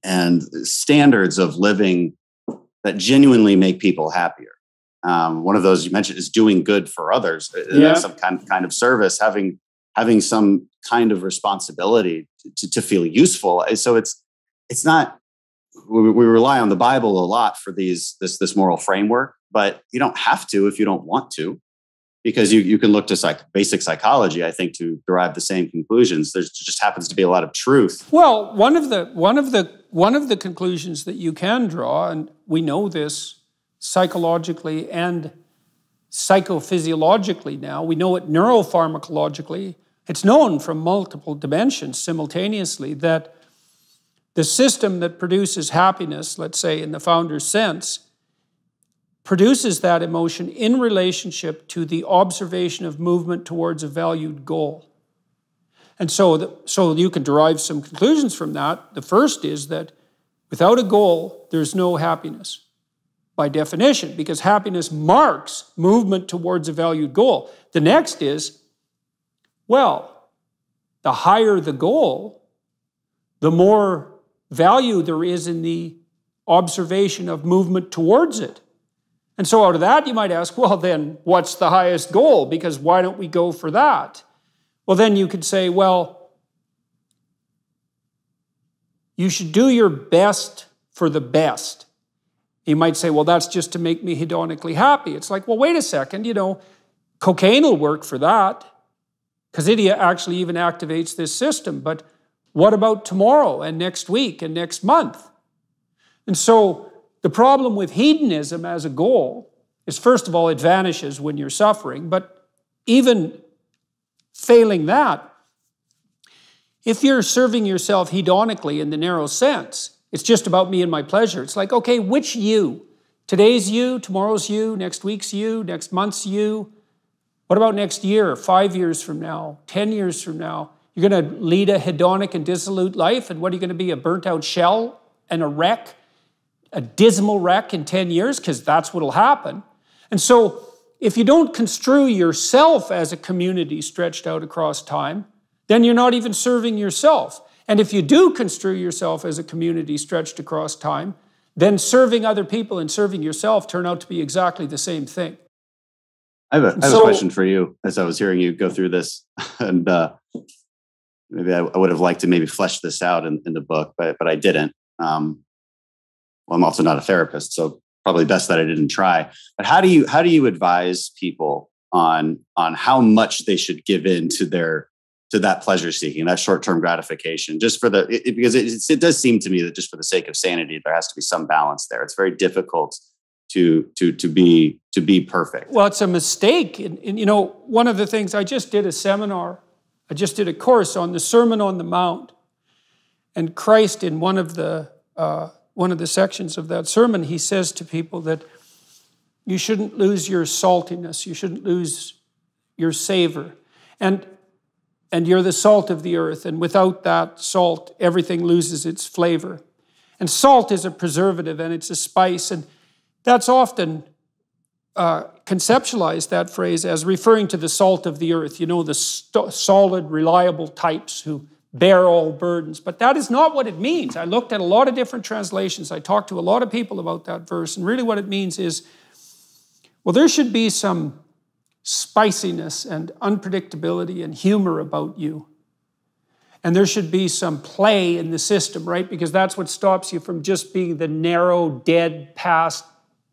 and standards of living that genuinely make people happier. Um, one of those you mentioned is doing good for others, yeah. some kind kind of service, having. having some kind of responsibility to, to feel useful. So it's, it's not, we, we rely on the Bible a lot for these, this, this moral framework, but you don't have to, if you don't want to, because you, you can look to psych, basic psychology, I think, to derive the same conclusions. There just happens to be a lot of truth. Well, one of the one of the one of the conclusions that you can draw, and we know this psychologically and psychophysiologically now, we know it neuropharmacologically. It's known from multiple dimensions simultaneously that the system that produces happiness, let's say in the founder's sense, produces that emotion in relationship to the observation of movement towards a valued goal. And so, the, so you can derive some conclusions from that. The first is that without a goal, there's no happiness by definition, because happiness marks movement towards a valued goal. The next is, well, the higher the goal, the more value there is in the observation of movement towards it. And so out of that, you might ask, well, then what's the highest goal? Because why don't we go for that? Well, then you could say, well, you should do your best for the best. You might say, well, that's just to make me hedonically happy. It's like, well, wait a second, you know, cocaine will work for that because it actually even activates this system. But what about tomorrow and next week and next month? And so the problem with hedonism as a goal is, first of all, it vanishes when you're suffering. But even failing that, if you're serving yourself hedonically in the narrow sense, it's just about me and my pleasure. It's like, okay, which you? Today's you, tomorrow's you, next week's you, next month's you. What about next year, five years from now, ten years from now? You're going to lead a hedonic and dissolute life, and what are you going to be, a burnt-out shell and a wreck? A dismal wreck in ten years, because that's what'll happen. And so if you don't construe yourself as a community stretched out across time, then you're not even serving yourself. And if you do construe yourself as a community stretched across time, then serving other people and serving yourself turn out to be exactly the same thing. I have a, I have so, a question for you as I was hearing you go through this. And uh, maybe I, I would have liked to maybe flesh this out in, in the book, but, but I didn't. Um, Well, I'm also not a therapist, so probably best that I didn't try. But how do you how do you advise people on on how much they should give in to their to that pleasure seeking, that short term gratification? Just for the it, because it, it does seem to me that just for the sake of sanity, there has to be some balance there. It's very difficult to to to be to be perfect. Well, it's a mistake, and, and you know, one of the things I just did a seminar, I just did a course on the Sermon on the Mount, and Christ in one of the uh, one of the sections of that sermon, he says to people that you shouldn't lose your saltiness, you shouldn't lose your savor. And, and you're the salt of the earth, and without that salt, everything loses its flavor. And salt is a preservative, and it's a spice, and that's often uh, conceptualized, that phrase, as referring to the salt of the earth, you know, the st- solid, reliable types who bear all burdens. But that is not what it means. I looked at a lot of different translations. I talked to a lot of people about that verse. And really what it means is, well, there should be some spiciness and unpredictability and humor about you. And there should be some play in the system, right? Because that's what stops you from just being the narrow, dead, past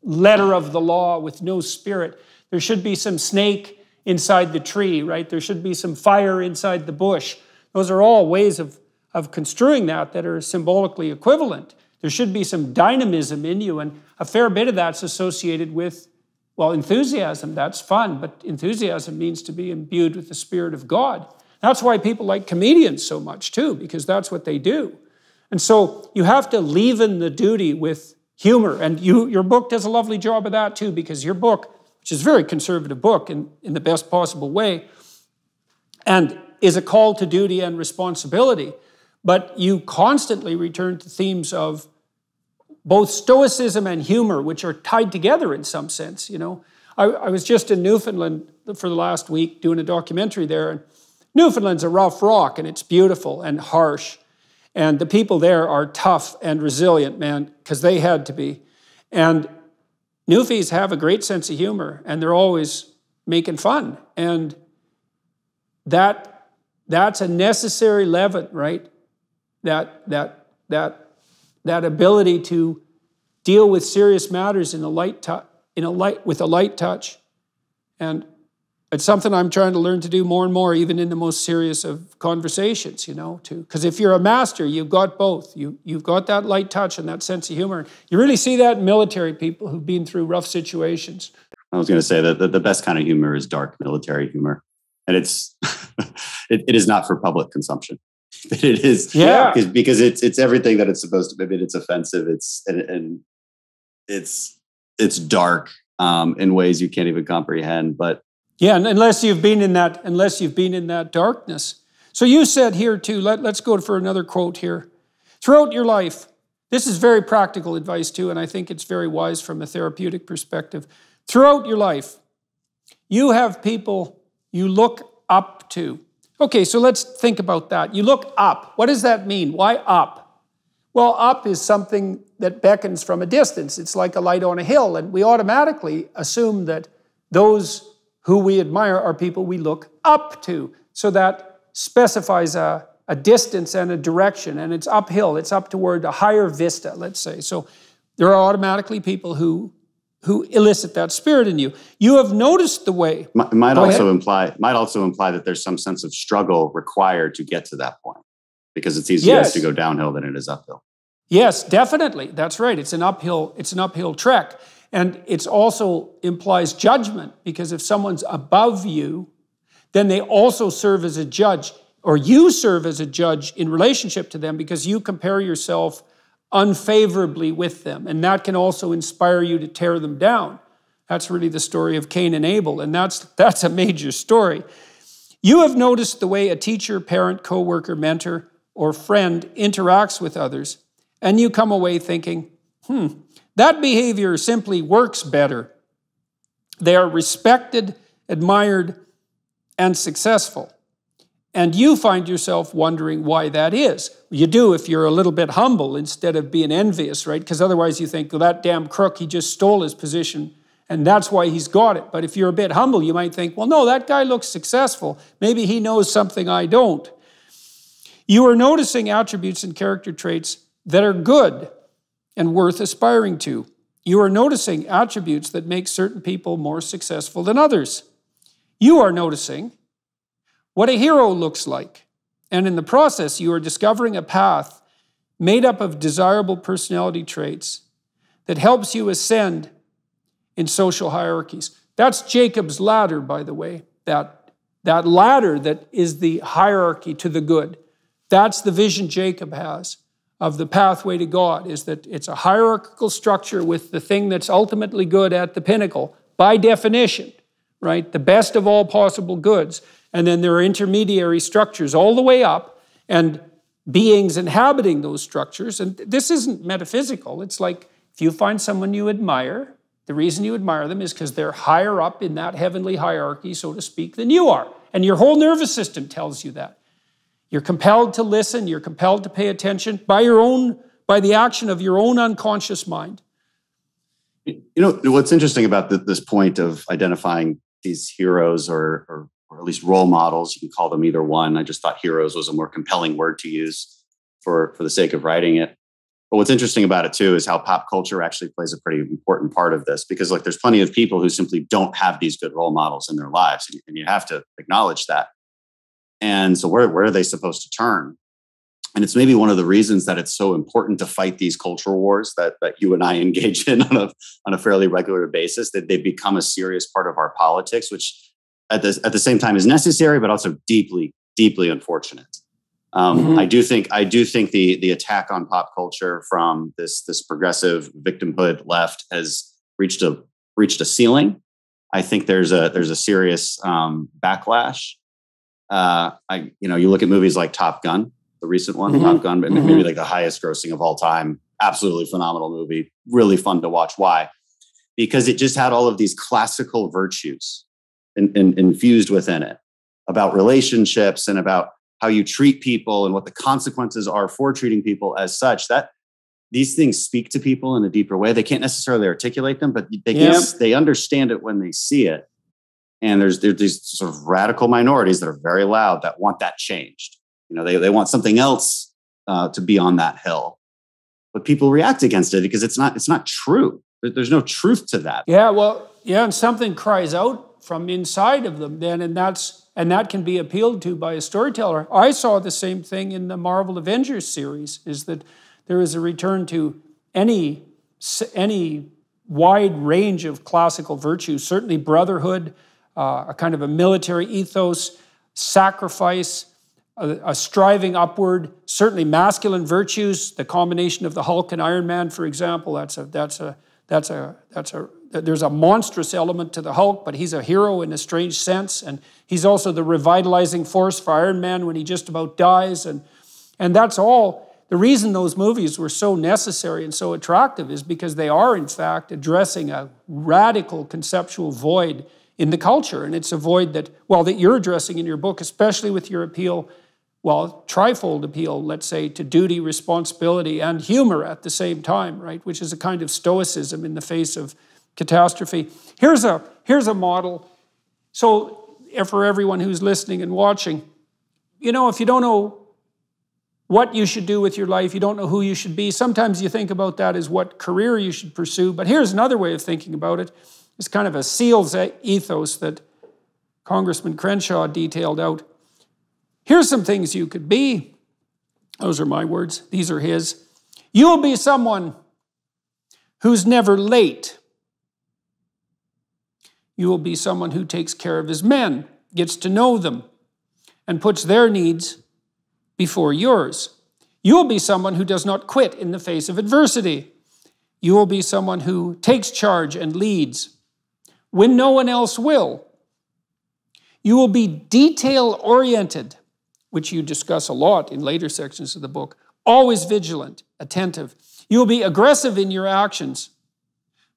letter of the law with no spirit. There should be some snake inside the tree, right? There should be some fire inside the bush. Those are all ways of, of construing that that are symbolically equivalent. There should be some dynamism in you, and a fair bit of that's associated with, well, enthusiasm. That's fun, but enthusiasm means to be imbued with the Spirit of God. That's why people like comedians so much, too, because that's what they do. And so you have to leaven the duty with humor, and you, your book does a lovely job of that, too, because your book, which is a very conservative book in, in the best possible way, and is a call to duty and responsibility, but you constantly return to themes of both stoicism and humor, which are tied together in some sense. You know, I, I was just in Newfoundland for the last week doing a documentary there, and Newfoundland's a rough rock, and it's beautiful and harsh, and the people there are tough and resilient, man, because they had to be. And Newfies have a great sense of humor, and they're always making fun, and that. That's a necessary leaven, right? That, that, that, that ability to deal with serious matters in a light tu- in a light, with a light touch. And It's something I'm trying to learn to do more and more, even in the most serious of conversations, you know, too. Because if you're a master, you've got both. You, you've got that light touch and that sense of humor. You really see that in military people who've been through rough situations. I was going to say that the best kind of humor is dark military humor. And it's, it, it is not for public consumption. But it is, yeah, because, because it's it's everything that it's supposed to be. It's offensive. It's and, and it's it's dark um, in ways you can't even comprehend. But yeah, unless you've been in that, unless you've been in that darkness. So you said here too. Let, let's go for another quote here. Throughout your life, this is very practical advice too, and I think it's very wise from a therapeutic perspective. Throughout your life, you have people you look up to. Okay, so let's think about that. You look up. What does that mean? Why up? Well, up is something that beckons from a distance. It's like a light on a hill, and we automatically assume that those who we admire are people we look up to. So that specifies a, a distance and a direction, and it's uphill. It's up toward a higher vista, let's say. So there are automatically people who who elicit that spirit in you. You have noticed the way. Might, might also imply might also imply that there's some sense of struggle required to get to that point, because it's easier yes. to go downhill than it is uphill. Yes, definitely. That's right. It's an uphill, it's an uphill trek. And it also implies judgment, because if someone's above you, then they also serve as a judge, or you serve as a judge in relationship to them, because you compare yourself unfavorably with them. And that can also inspire you to tear them down. That's really the story of Cain and Abel. And that's, that's a major story. You have noticed the way a teacher, parent, coworker, mentor, or friend interacts with others. And you come away thinking, hmm, that behavior simply works better. They are respected, admired, and successful. And you find yourself wondering why that is. You do if you're a little bit humble instead of being envious, right? Because otherwise you think, well, that damn crook, he just stole his position, and that's why he's got it. But if you're a bit humble, you might think, well, no, that guy looks successful. Maybe he knows something I don't. You are noticing attributes and character traits that are good and worth aspiring to. You are noticing attributes that make certain people more successful than others. You are noticing what a hero looks like. And in the process, you are discovering a path made up of desirable personality traits that helps you ascend in social hierarchies. That's Jacob's ladder, by the way, that, that ladder that is the hierarchy to the good. That's the vision Jacob has of the pathway to God, is that it's a hierarchical structure with the thing that's ultimately good at the pinnacle, by definition, right? The best of all possible goods. And then there are intermediary structures all the way up, and beings inhabiting those structures. And this isn't metaphysical. It's like if you find someone you admire, the reason you admire them is because they're higher up in that heavenly hierarchy, so to speak, than you are. And your whole nervous system tells you that. You're compelled to listen. You're compelled to pay attention by your own, by the action of your own unconscious mind. You know, what's interesting about this point of identifying these heroes or, or or at least role models, you can call them either one. I just thought heroes was a more compelling word to use for, for the sake of writing it. But what's interesting about it too is how pop culture actually plays a pretty important part of this, because like there's plenty of people who simply don't have these good role models in their lives, and, and you have to acknowledge that. And so where, where are they supposed to turn? And it's maybe one of the reasons that it's so important to fight these cultural wars that, that you and I engage in on a, on a fairly regular basis, that they become a serious part of our politics, which At the, at the same time is necessary, but also deeply, deeply unfortunate. Um, mm-hmm. I do think I do think the the attack on pop culture from this this progressive victimhood left has reached a reached a ceiling. I think there's a there's a serious um, backlash. Uh, I you know you look at movies like Top Gun, the recent one, mm-hmm. Top Gun, but mm-hmm. maybe like the highest grossing of all time. Absolutely phenomenal movie, really fun to watch. Why? Because it just had all of these classical virtues And, and infused within it, about relationships and about how you treat people and what the consequences are for treating people as such. That these things speak to people in a deeper way. They can't necessarily articulate them, but they yep. can, they understand it when they see it. And there's there's these sort of radical minorities that are very loud that want that changed. You know, they they want something else uh, to be on that hill, but people react against it because it's not it's not true. There's no truth to that. Yeah, well, yeah, and something cries out from inside of them then, and that's and that can be appealed to by a storyteller. I saw the same thing in the Marvel Avengers series, is that there is a return to any any wide range of classical virtues, certainly brotherhood, uh, a kind of a military ethos, sacrifice, a, a striving upward, certainly masculine virtues, the combination of the Hulk and Iron Man, for example. That's a that's a that's a that's a there's a monstrous element to the Hulk, but he's a hero in a strange sense, and he's also the revitalizing force for Iron Man when he just about dies, and and that's all. The reason those movies were so necessary and so attractive is because they are, in fact, addressing a radical conceptual void in the culture. And it's a void that, well, that you're addressing in your book, especially with your appeal, well, trifold appeal, let's say, to duty, responsibility, and humor at the same time, right? Which is a kind of stoicism in the face of catastrophe. Here's a, here's a model. So for everyone who's listening and watching, you know, if you don't know what you should do with your life, you don't know who you should be. Sometimes you think about that as what career you should pursue, but here's another way of thinking about it. It's kind of a SEAL's ethos that Congressman Crenshaw detailed out. Here's some things you could be. Those are my words, these are his. You'll be someone who's never late. You will be someone who takes care of his men, gets to know them, and puts their needs before yours. You will be someone who does not quit in the face of adversity. You will be someone who takes charge and leads when no one else will. You will be detail-oriented, which you discuss a lot in later sections of the book, always vigilant, attentive. You will be aggressive in your actions,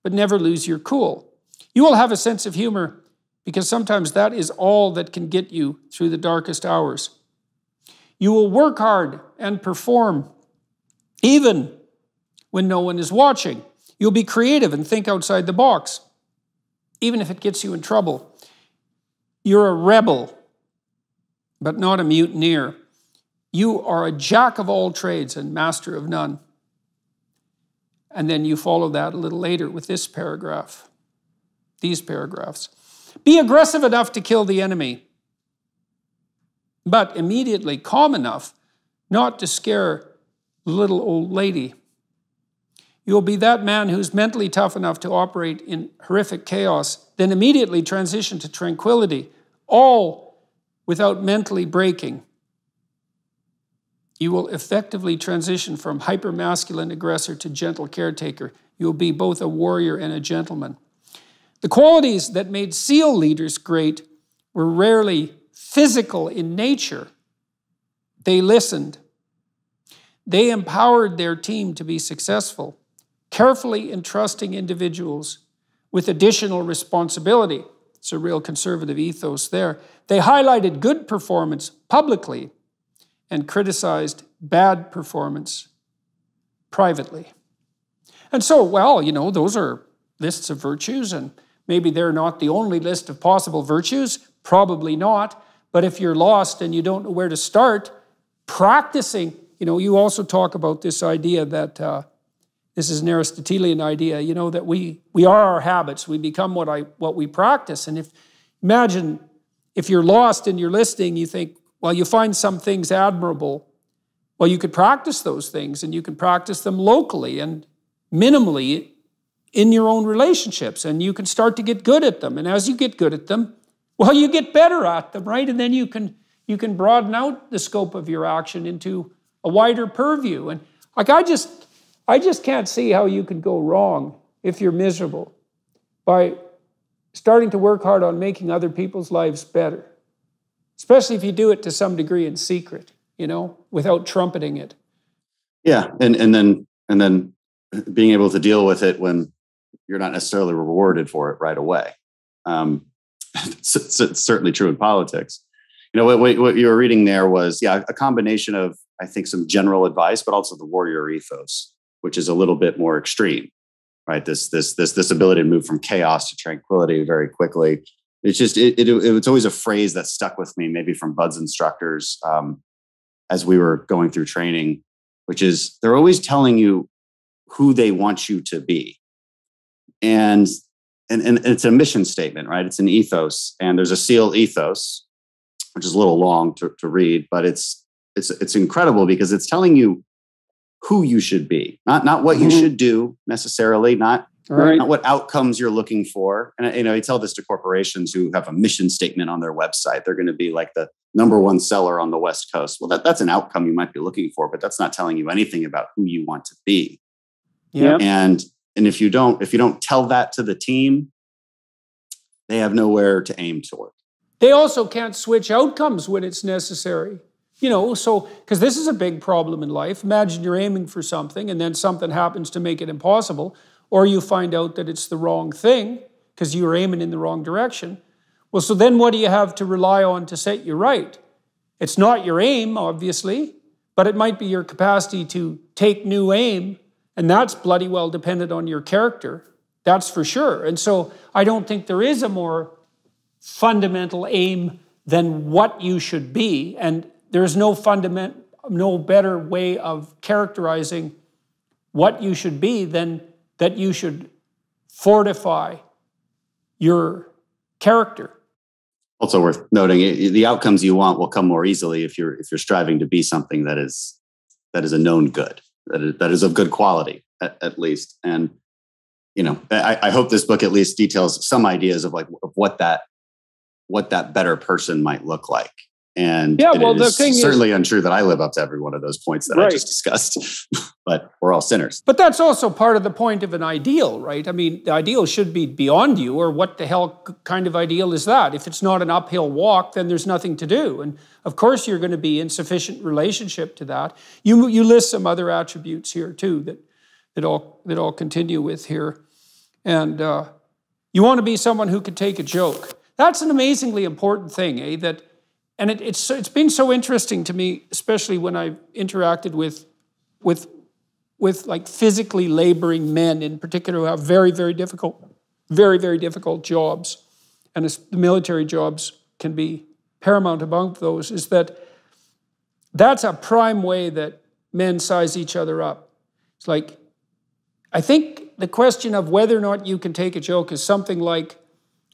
but never lose your cool. You will have a sense of humor, because sometimes that is all that can get you through the darkest hours. You will work hard and perform, even when no one is watching. You'll be creative and think outside the box, even if it gets you in trouble. You're a rebel, but not a mutineer. You are a jack of all trades and master of none. And then you follow that a little later with this paragraph, these paragraphs. Be aggressive enough to kill the enemy, but immediately calm enough not to scare little old lady. You'll be that man who's mentally tough enough to operate in horrific chaos, then immediately transition to tranquility, all without mentally breaking. You will effectively transition from hyper-masculine aggressor to gentle caretaker. You'll be both a warrior and a gentleman. The qualities that made SEAL leaders great were rarely physical in nature. They listened. They empowered their team to be successful, carefully entrusting individuals with additional responsibility. It's a real conservative ethos there. They highlighted good performance publicly and criticized bad performance privately. And so, well, you know, those are lists of virtues, and maybe they're not the only list of possible virtues. Probably not. But if you're lost and you don't know where to start, practicing, you know, you also talk about this idea that, uh, this is an Aristotelian idea, you know, that we, we are our habits, we become what, I, what we practice. And if, imagine if you're lost and you're listening, you think, well, you find some things admirable. Well, you could practice those things, and you can practice them locally and minimally in your own relationships, and you can start to get good at them. And as you get good at them, well, you get better at them, right? And then you can you can broaden out the scope of your action into a wider purview. And like I just I just can't see how you could go wrong if you're miserable by starting to work hard on making other people's lives better, especially if you do it to some degree in secret, you know, without trumpeting it. Yeah, and and then and then being able to deal with it when you're not necessarily rewarded for it right away. Um, It's certainly true in politics. You know, what, what you were reading there was, yeah, a combination of, I think, some general advice, but also the warrior ethos, which is a little bit more extreme, right? This this this this ability to move from chaos to tranquility very quickly. It's just it, it it's always a phrase that stuck with me, maybe from BUDS instructors um, as we were going through training, which is they're always telling you who they want you to be, and and, and it's a mission statement, right? It's an ethos, and there's a SEAL ethos, which is a little long to, to read, but it's it's it's incredible because it's telling you who you should be, not not what mm-hmm. you should do necessarily, not right. not what outcomes you're looking for. And you know, you tell this to corporations who have a mission statement on their website; they're going to be like the number one seller on the West Coast. Well, that, that's an outcome you might be looking for, but that's not telling you anything about who you want to be. Yeah, and and if you don't if you don't tell that to the team, they have nowhere to aim toward. They also can't switch outcomes when it's necessary. You know, so, because this is a big problem in life. Imagine you're aiming for something and then something happens to make it impossible, or you find out that it's the wrong thing because you were aiming in the wrong direction. Well, so then what do you have to rely on to set you right? It's not your aim, obviously, but it might be your capacity to take new aim, and that's bloody well dependent on your character. That's for sure. And so I don't think there is a more fundamental aim than what you should be, and there's no fundament, no better way of characterizing what you should be than that you should fortify your character. Also worth noting, the outcomes you want will come more easily if you're if you're striving to be something that is that is a known good, that is, that is of good quality at, at least. And you know, I, I hope this book at least details some ideas of like of what that. what that better person might look like. And yeah, well, it is the thing certainly is, untrue that I live up to every one of those points that right. I just discussed, but we're all sinners. But that's also part of the point of an ideal, right? I mean, the ideal should be beyond you, or what the hell kind of ideal is that? If it's not an uphill walk, then there's nothing to do. And of course, you're going to be in sufficient relationship to that. You, you list some other attributes here too, that, that, I'll, that I'll continue with here. And uh, you want to be someone who can take a joke. That's an amazingly important thing, eh? That, and it, it's it's been so interesting to me, especially when I've interacted with, with, with like physically laboring men in particular who have very very difficult, very very difficult jobs, and the military jobs can be paramount among those. Is that that's a prime way that men size each other up. It's like, I think the question of whether or not you can take a joke is something like,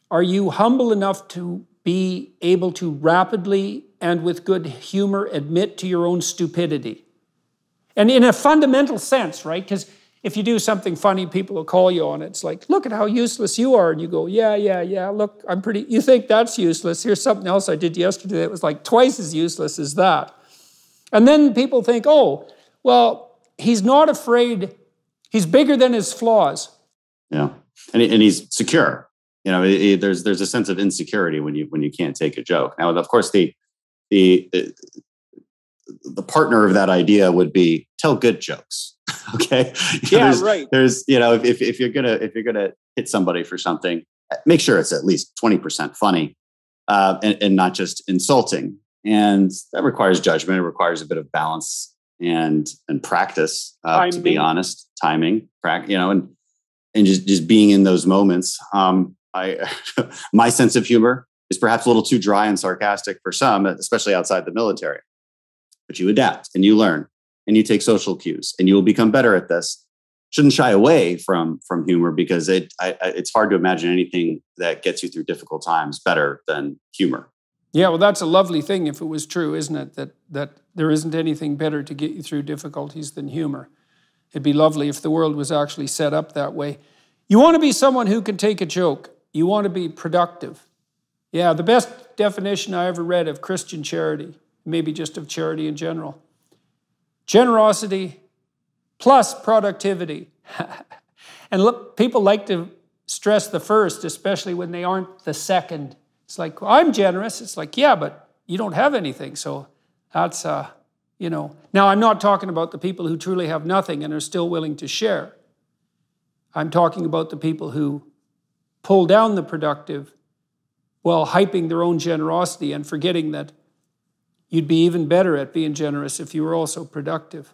are you humble enough to be able to rapidly and with good humor admit to your own stupidity? And in a fundamental sense, right? Because if you do something funny, people will call you on it. It's like, look at how useless you are. And you go, yeah, yeah, yeah, look, I'm pretty, you think that's useless. Here's something else I did yesterday that was like twice as useless as that. And then people think, oh, well, he's not afraid. He's bigger than his flaws. Yeah, and and he's secure. You know, it, it, there's there's a sense of insecurity when you when you can't take a joke. Now, of course, the the the partner of that idea would be tell good jokes. Okay, you know, yeah, there's, right. There's you know, if if you're gonna if you're gonna hit somebody for something, make sure it's at least twenty percent funny, uh, and, and not just insulting. And that requires judgment. It requires a bit of balance and and practice. Uh, to be honest, timing, practice. You know, and and just just being in those moments. Um, I, my sense of humor is perhaps a little too dry and sarcastic for some, especially outside the military. But you adapt and you learn and you take social cues and you will become better at this. Shouldn't shy away from from humor because it I, it's hard to imagine anything that gets you through difficult times better than humor. Yeah, well, that's a lovely thing if it was true, isn't it? That that there isn't anything better to get you through difficulties than humor. It'd be lovely if the world was actually set up that way. You want to be someone who can take a joke. You want to be productive. Yeah, the best definition I ever read of Christian charity, maybe just of charity in general. Generosity plus productivity. And look, people like to stress the first, especially when they aren't the second. It's like, well, I'm generous. It's like, yeah, but you don't have anything. So that's, uh, you know. Now, I'm not talking about the people who truly have nothing and are still willing to share. I'm talking about the people who pull down the productive while hyping their own generosity and forgetting that you'd be even better at being generous if you were also productive.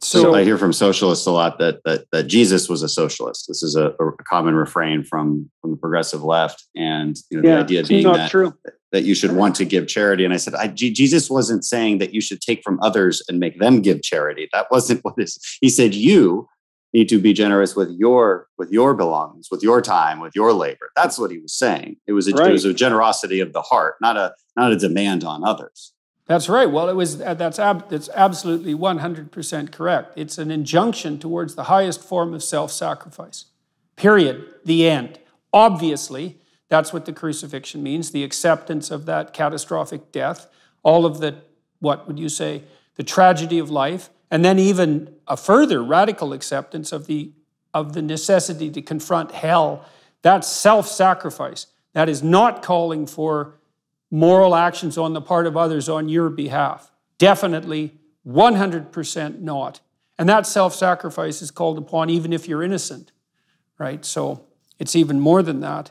So, so I hear from socialists a lot that that, that Jesus was a socialist. This is a, a common refrain from, from the progressive left. And you know, yeah, the idea being that, that you should want to give charity. And I said, I, Jesus wasn't saying that you should take from others and make them give charity. That wasn't what this, he said you need to be generous with your with your belongings, with your time, with your labor. That's what he was saying. It was a, right. it was a generosity of the heart, not a not a demand on others. That's right. Well, it was that's ab, that's absolutely one hundred percent correct. It's an injunction towards the highest form of self-sacrifice. Period. The end. Obviously, that's what the crucifixion means, the acceptance of that catastrophic death, all of the, what would you say, the tragedy of life, and then even a further radical acceptance of the, of the necessity to confront hell. That's self-sacrifice. That is not calling for moral actions on the part of others on your behalf. Definitely, one hundred percent not. And that self-sacrifice is called upon even if you're innocent, right? So it's even more than that.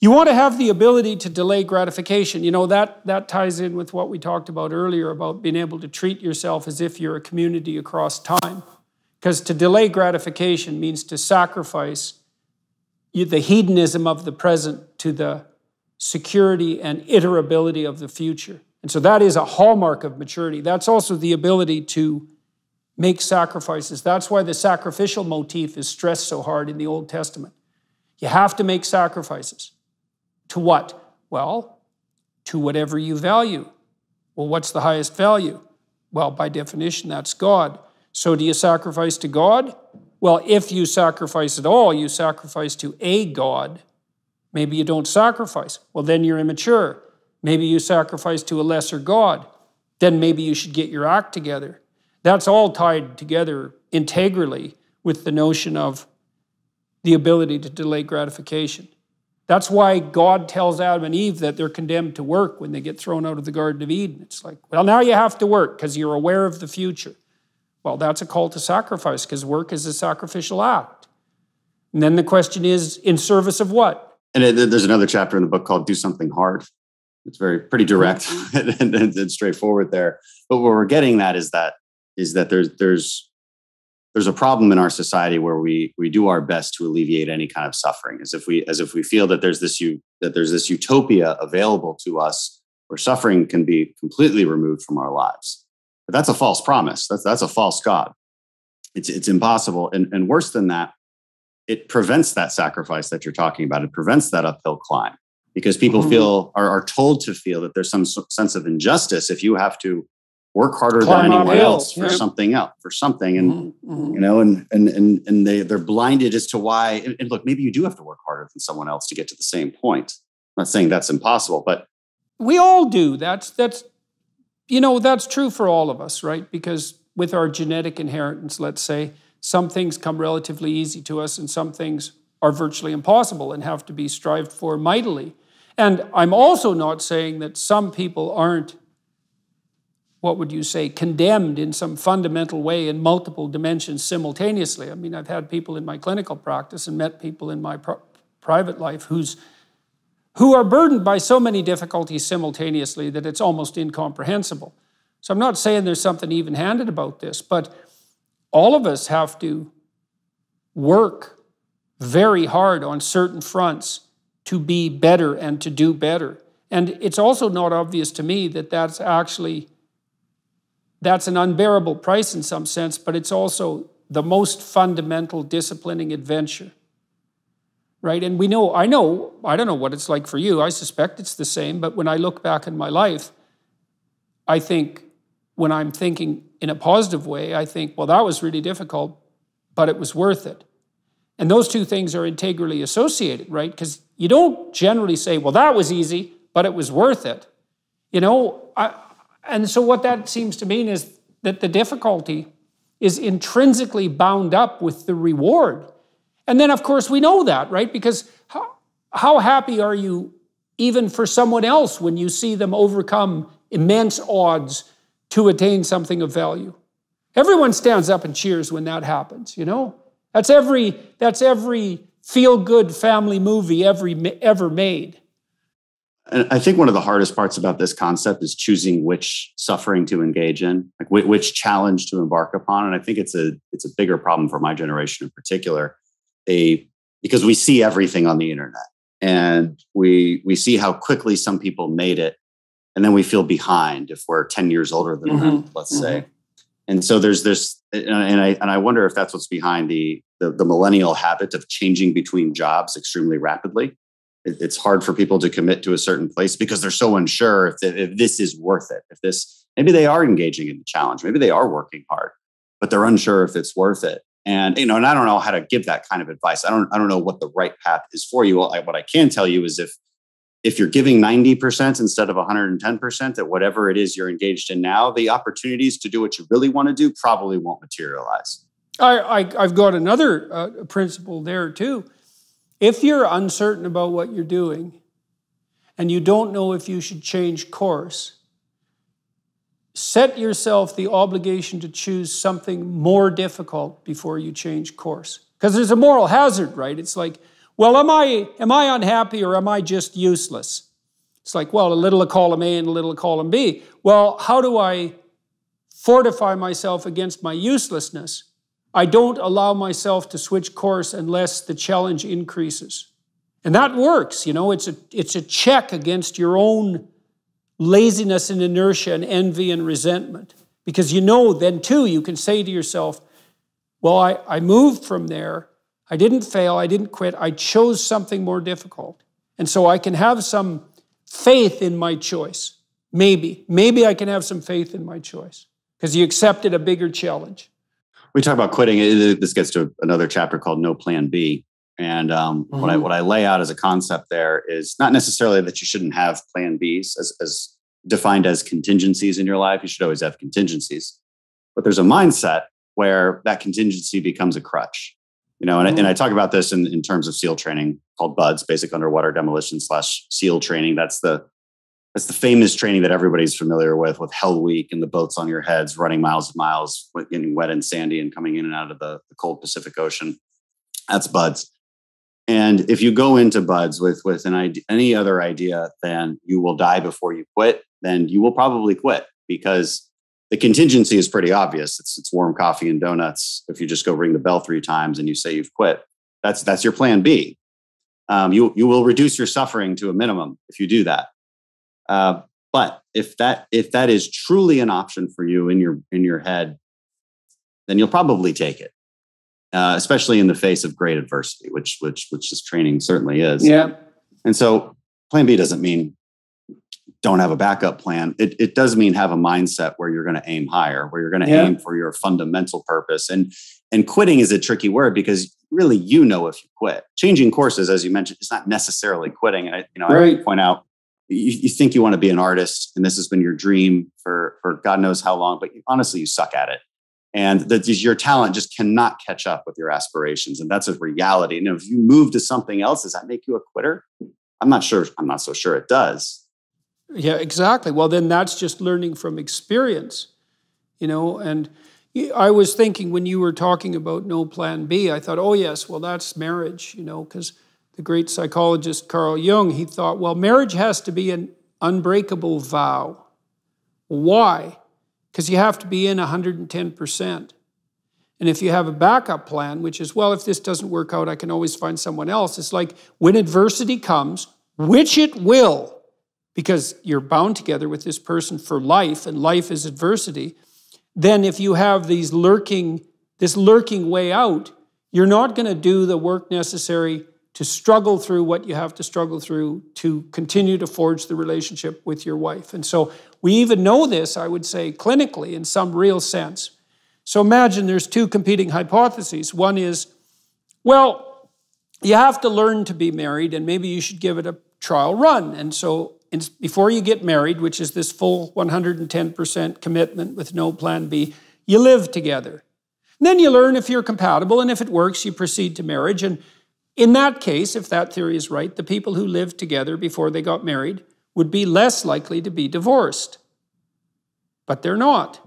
You want to have the ability to delay gratification. You know, that, that ties in with what we talked about earlier about being able to treat yourself as if you're a community across time. Because to delay gratification means to sacrifice the hedonism of the present to the security and iterability of the future. And so that is a hallmark of maturity. That's also the ability to make sacrifices. That's why the sacrificial motif is stressed so hard in the Old Testament. You have to make sacrifices. To what? Well, to whatever you value. Well, what's the highest value? Well, by definition, that's God. So do you sacrifice to God? Well, if you sacrifice at all, you sacrifice to a God. Maybe you don't sacrifice. Well, then you're immature. Maybe you sacrifice to a lesser God. Then maybe you should get your act together. That's all tied together integrally with the notion of the ability to delay gratification. That's why God tells Adam and Eve that they're condemned to work when they get thrown out of the Garden of Eden. It's like, well, now you have to work because you're aware of the future. Well, that's a call to sacrifice because work is a sacrificial act. And then the question is, in service of what? And it, there's another chapter in the book called Do Something Hard. It's very pretty direct and, and, and straightforward there. But where we're getting that is that is that there's there's There's a problem in our society where we we do our best to alleviate any kind of suffering, as if we as if we feel that there's this u, that there's this utopia available to us where suffering can be completely removed from our lives. But that's a false promise. That's that's a false God. It's it's impossible, and and worse than that, it prevents that sacrifice that you're talking about. It prevents that uphill climb because people mm-hmm. feel are are told to feel that there's some sense of injustice if you have to work harder Climb than anyone else for yep. something else, for something. And, mm-hmm. you know, and, and, and, and they, they're blinded as to why, and, and look, maybe you do have to work harder than someone else to get to the same point. I'm not saying that's impossible, but. We all do. That's, that's, you know, that's true for all of us, right? Because with our genetic inheritance, let's say, some things come relatively easy to us and some things are virtually impossible and have to be strived for mightily. And I'm also not saying that some people aren't, what would you say, condemned in some fundamental way in multiple dimensions simultaneously. I mean, I've had people in my clinical practice and met people in my pro- private life who's, who are burdened by so many difficulties simultaneously that it's almost incomprehensible. So I'm not saying there's something even-handed about this, but all of us have to work very hard on certain fronts to be better and to do better. And it's also not obvious to me that that's actually... That's an unbearable price in some sense, but it's also the most fundamental disciplining adventure, right? And we know, I know, I don't know what it's like for you. I suspect it's the same, but when I look back in my life, I think when I'm thinking in a positive way, I think, well, that was really difficult, but it was worth it. And those two things are integrally associated, right? Because you don't generally say, well, that was easy, but it was worth it. You know, I... And so what that seems to mean is that the difficulty is intrinsically bound up with the reward. And then, of course, we know that, right? Because how, how happy are you even for someone else when you see them overcome immense odds to attain something of value? Everyone stands up and cheers when that happens, you know? That's every, that's every feel-good family movie every, ever made. And I think one of the hardest parts about this concept is choosing which suffering to engage in, like which challenge to embark upon. And I think it's a it's a bigger problem for my generation in particular, a, because we see everything on the internet and we we see how quickly some people made it. And then we feel behind if we're ten years older than mm-hmm. them, let's mm-hmm. say. And so there's this, and I and I wonder if that's what's behind the the, the millennial habit of changing between jobs extremely rapidly. It, it's hard for people to commit to a certain place because they're so unsure if, the, if this is worth it. If this, maybe they are engaging in the challenge, maybe they are working hard, but they're unsure if it's worth it. And you know, and I don't know how to give that kind of advice. I don't I don't know what the right path is for you. Well, I, what I can tell you is if if you're giving ninety percent instead of one hundred ten percent at whatever it is you're engaged in now, the opportunities to do what you really want to do probably won't materialize. I, I, I've got another uh, principle there too. If you're uncertain about what you're doing and you don't know if you should change course, set yourself the obligation to choose something more difficult before you change course. Because there's a moral hazard, right? It's like, well, am I am I unhappy or am I just useless? It's like, well, a little of column A and a little of column B. Well, how do I fortify myself against my uselessness? I don't allow myself to switch course unless the challenge increases. And that works, you know, it's a, it's a check against your own laziness and inertia and envy and resentment. Because you know then too, you can say to yourself, well, I, I moved from there. I didn't fail, I didn't quit, I chose something more difficult. And so I can have some faith in my choice. Maybe, maybe I can have some faith in my choice because you accepted a bigger challenge. We talk about quitting, this gets to another chapter called No Plan B. And um, mm-hmm. what, I, what I lay out as a concept there is not necessarily that you shouldn't have Plan Bs as, as defined as contingencies in your life. You should always have contingencies. But there's a mindset where that contingency becomes a crutch. You know, and, mm-hmm. I, and I talk about this in, in terms of SEAL training called BUDS, basic underwater demolition slash SEAL training. That's the that's the famous training that everybody's familiar with, with Hell Week and the boats on your heads, running miles and miles, getting wet and sandy and coming in and out of the, the cold Pacific Ocean. That's BUDS. And if you go into BUDS with with an idea, any other idea than you will die before you quit, then you will probably quit because the contingency is pretty obvious. It's it's warm coffee and donuts. If you just go ring the bell three times and you say you've quit, that's that's your Plan B. Um, you you will reduce your suffering to a minimum if you do that. Uh, but if that if that is truly an option for you in your in your head, then you'll probably take it, uh, especially in the face of great adversity, which which which this training certainly is. Yeah. And so Plan B doesn't mean don't have a backup plan. It, it does mean have a mindset where you're going to aim higher, where you're going to yeah. aim for your fundamental purpose. And, and quitting is a tricky word because really, you know, if you quit, changing courses, as you mentioned, it's not necessarily quitting. I, you know, right. I point out, you, you think you want to be an artist and this has been your dream for, for God knows how long, but you, honestly, you suck at it. And that your talent just cannot catch up with your aspirations. And that's a reality. And if you move to something else, does that make you a quitter? I'm not sure. I'm not so sure it does. Yeah, exactly. Well, then that's just learning from experience, you know, and I was thinking when you were talking about no Plan B, I thought, oh, yes, well, that's marriage, you know, because the great psychologist Carl Jung, he thought, well, marriage has to be an unbreakable vow. Why? Because you have to be in one hundred ten percent. And if you have a backup plan, which is, well, if this doesn't work out, I can always find someone else. It's like when adversity comes, which it will, because you're bound together with this person for life, and life is adversity, then if you have these lurking, this lurking way out, you're not going to do the work necessary to struggle through what you have to struggle through to continue to forge the relationship with your wife. And so we even know this, I would say, clinically in some real sense. So imagine there's two competing hypotheses. One is, well, you have to learn to be married, and maybe you should give it a trial run. And so before you get married, which is this full one hundred ten percent commitment with no Plan B, you live together. And then you learn if you're compatible, and if it works, you proceed to marriage. And in that case, if that theory is right, the people who lived together before they got married would be less likely to be divorced. But they're not.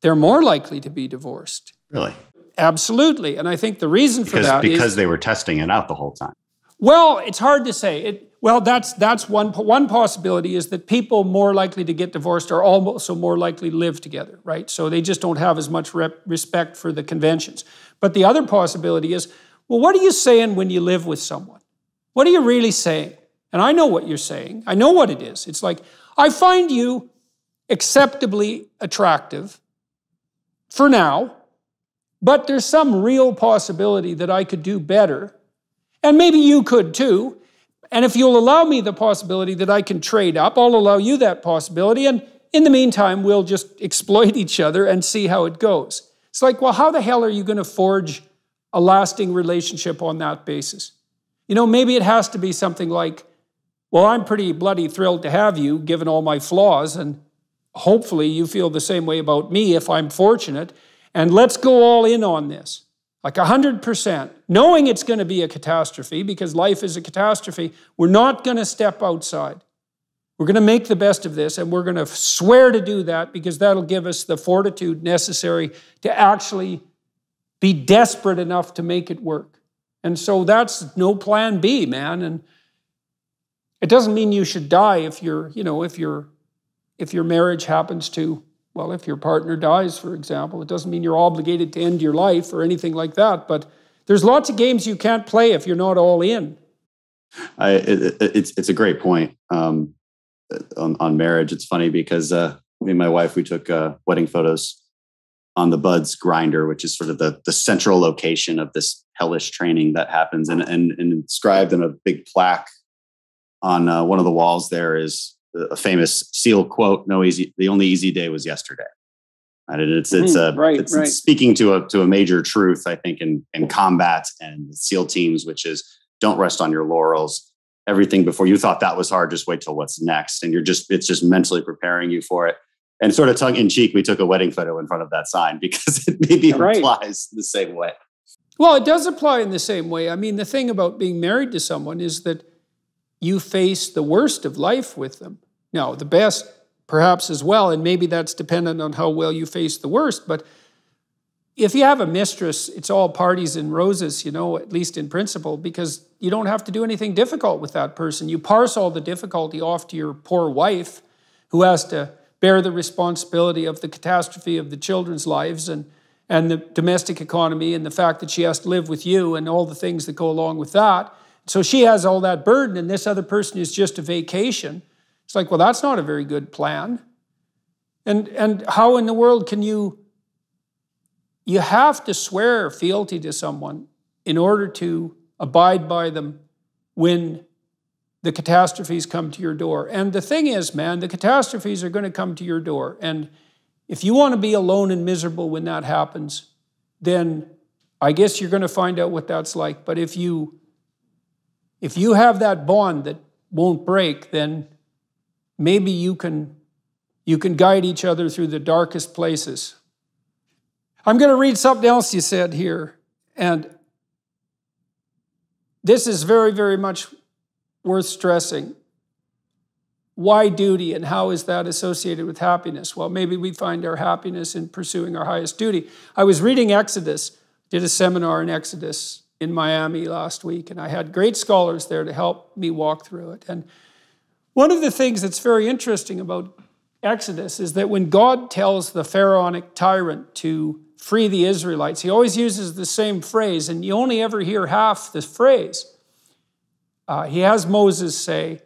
They're more likely to be divorced. Really? Absolutely. And I think the reason because, for that because is... because they were testing it out the whole time. Well, it's hard to say. It, Well, that's that's one one possibility is that people more likely to get divorced are also more likely to live together, right? So they just don't have as much rep, respect for the conventions. But the other possibility is, well, what are you saying when you live with someone? What are you really saying? And I know what you're saying. I know what it is. It's like, I find you acceptably attractive, for now, but there's some real possibility that I could do better, and maybe you could too. And if you'll allow me the possibility that I can trade up, I'll allow you that possibility. And in the meantime, we'll just exploit each other and see how it goes. It's like, well, how the hell are you going to forge a lasting relationship on that basis? You know, maybe it has to be something like, well, I'm pretty bloody thrilled to have you, given all my flaws, and hopefully you feel the same way about me if I'm fortunate, and let's go all in on this. Like one hundred percent, knowing it's going to be a catastrophe, because life is a catastrophe. We're not going to step outside. We're going to make the best of this, and we're going to swear to do that, because that'll give us the fortitude necessary to actually be desperate enough to make it work. And so that's no plan B, man. And it doesn't mean you should die if you're, you know, if you're, if your marriage happens to, well, if your partner dies, for example. It doesn't mean you're obligated to end your life or anything like that, but there's lots of games you can't play if you're not all in. I, it, it's it's a great point um, on, on marriage. It's funny because uh, me and my wife, we took uh, wedding photos on the BUDS grinder, which is sort of the, the central location of this hellish training that happens. And, and, and inscribed in a big plaque on uh, one of the walls there is a famous SEAL quote, no easy, the only easy day was yesterday. And it's, it's, mm, a, right, it's right. speaking to a, to a major truth, I think, in, in combat and SEAL teams, which is don't rest on your laurels. Everything before you thought that was hard, just wait till what's next. And you're just, it's just mentally preparing you for it. And sort of tongue in cheek, we took a wedding photo in front of that sign because it maybe right. applies the same way. Well, it does apply in the same way. I mean, the thing about being married to someone is that you face the worst of life with them. Now, the best perhaps as well, and maybe that's dependent on how well you face the worst, but if you have a mistress, it's all parties and roses, you know, at least in principle, because you don't have to do anything difficult with that person. You parse all the difficulty off to your poor wife, who has to bear the responsibility of the catastrophe of the children's lives and, and the domestic economy and the fact that she has to live with you and all the things that go along with that. So she has all that burden, and this other person is just a vacation. It's like, well, that's not a very good plan. And, and how in the world can you, you have to swear fealty to someone in order to abide by them when the catastrophes come to your door. And the thing is, man, the catastrophes are going to come to your door. And if you want to be alone and miserable when that happens, then I guess you're going to find out what that's like. But if you... If you have that bond that won't break, then maybe you can, you can guide each other through the darkest places. I'm going to read something else you said here, and this is very, very much worth stressing. Why duty, and how is that associated with happiness? Well, maybe we find our happiness in pursuing our highest duty. I was reading Exodus, did a seminar in Exodus in Miami last week, and I had great scholars there to help me walk through it. And one of the things that's very interesting about Exodus is that when God tells the pharaonic tyrant to free the Israelites, he always uses the same phrase, and you only ever hear half the phrase. Uh, he has Moses say,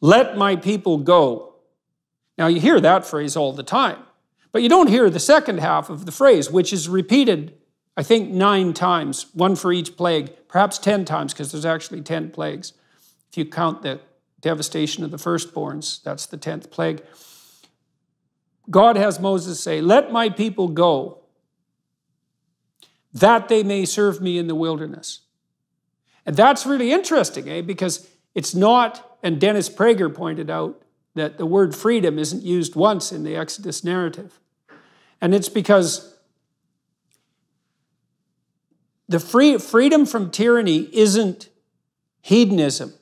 "Let my people go." Now, you hear that phrase all the time, but you don't hear the second half of the phrase, which is repeated I think nine times, one for each plague, perhaps ten times, because there's actually ten plagues. If you count the devastation of the firstborns, that's the tenth plague. God has Moses say, "Let my people go, that they may serve me in the wilderness." And that's really interesting, eh? Because it's not, and Dennis Prager pointed out that the word freedom isn't used once in the Exodus narrative. And it's because the free, freedom from tyranny isn't hedonism.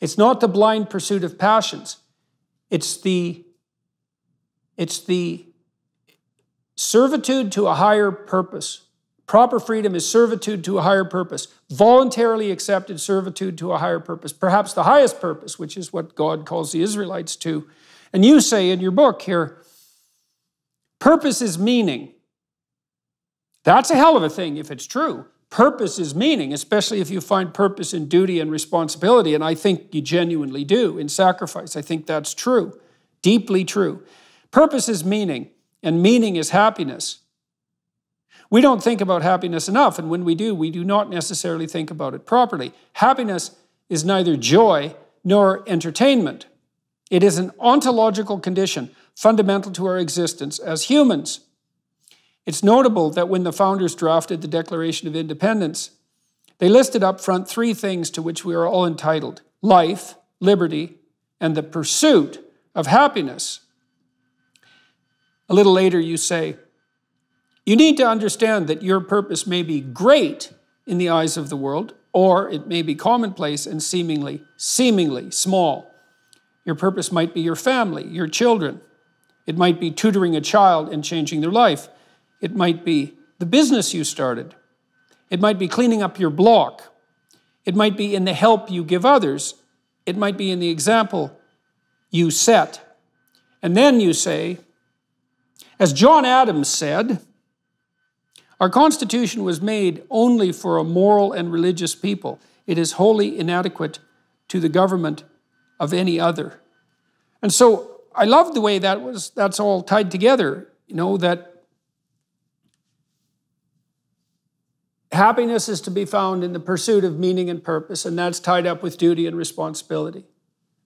It's not the blind pursuit of passions. It's the, it's the servitude to a higher purpose. Proper freedom is servitude to a higher purpose. Voluntarily accepted servitude to a higher purpose. Perhaps the highest purpose, which is what God calls the Israelites to. And you say in your book here, purpose is meaning. That's a hell of a thing if it's true. Purpose is meaning, especially if you find purpose in duty and responsibility, and I think you genuinely do in sacrifice. I think that's true, deeply true. Purpose is meaning, and meaning is happiness. We don't think about happiness enough, and when we do, we do not necessarily think about it properly. Happiness is neither joy nor entertainment. It is an ontological condition fundamental to our existence as humans. It's notable that when the founders drafted the Declaration of Independence, they listed up front three things to which we are all entitled: life, liberty, and the pursuit of happiness. A little later you say, "You need to understand that your purpose may be great in the eyes of the world, or it may be commonplace and seemingly, seemingly small. Your purpose might be your family, your children. It might be tutoring a child and changing their life. It might be the business you started. It might be cleaning up your block. It might be in the help you give others. It might be in the example you set." And then you say, as John Adams said, "Our Constitution was made only for a moral and religious people. It is wholly inadequate to the government of any other." And so I love the way that was, that's all tied together, you know, that happiness is to be found in the pursuit of meaning and purpose, and that's tied up with duty and responsibility,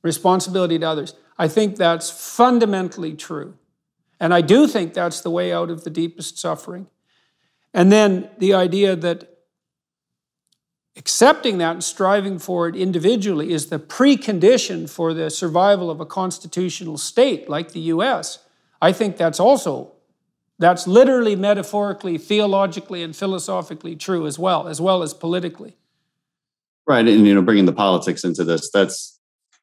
responsibility to others. I think that's fundamentally true. And I do think that's the way out of the deepest suffering. And then the idea that accepting that and striving for it individually is the precondition for the survival of a constitutional state like the U S. I think that's also, that's literally, metaphorically, theologically, and philosophically true as well, as well as politically. Right, and you know, bringing the politics into this, that's,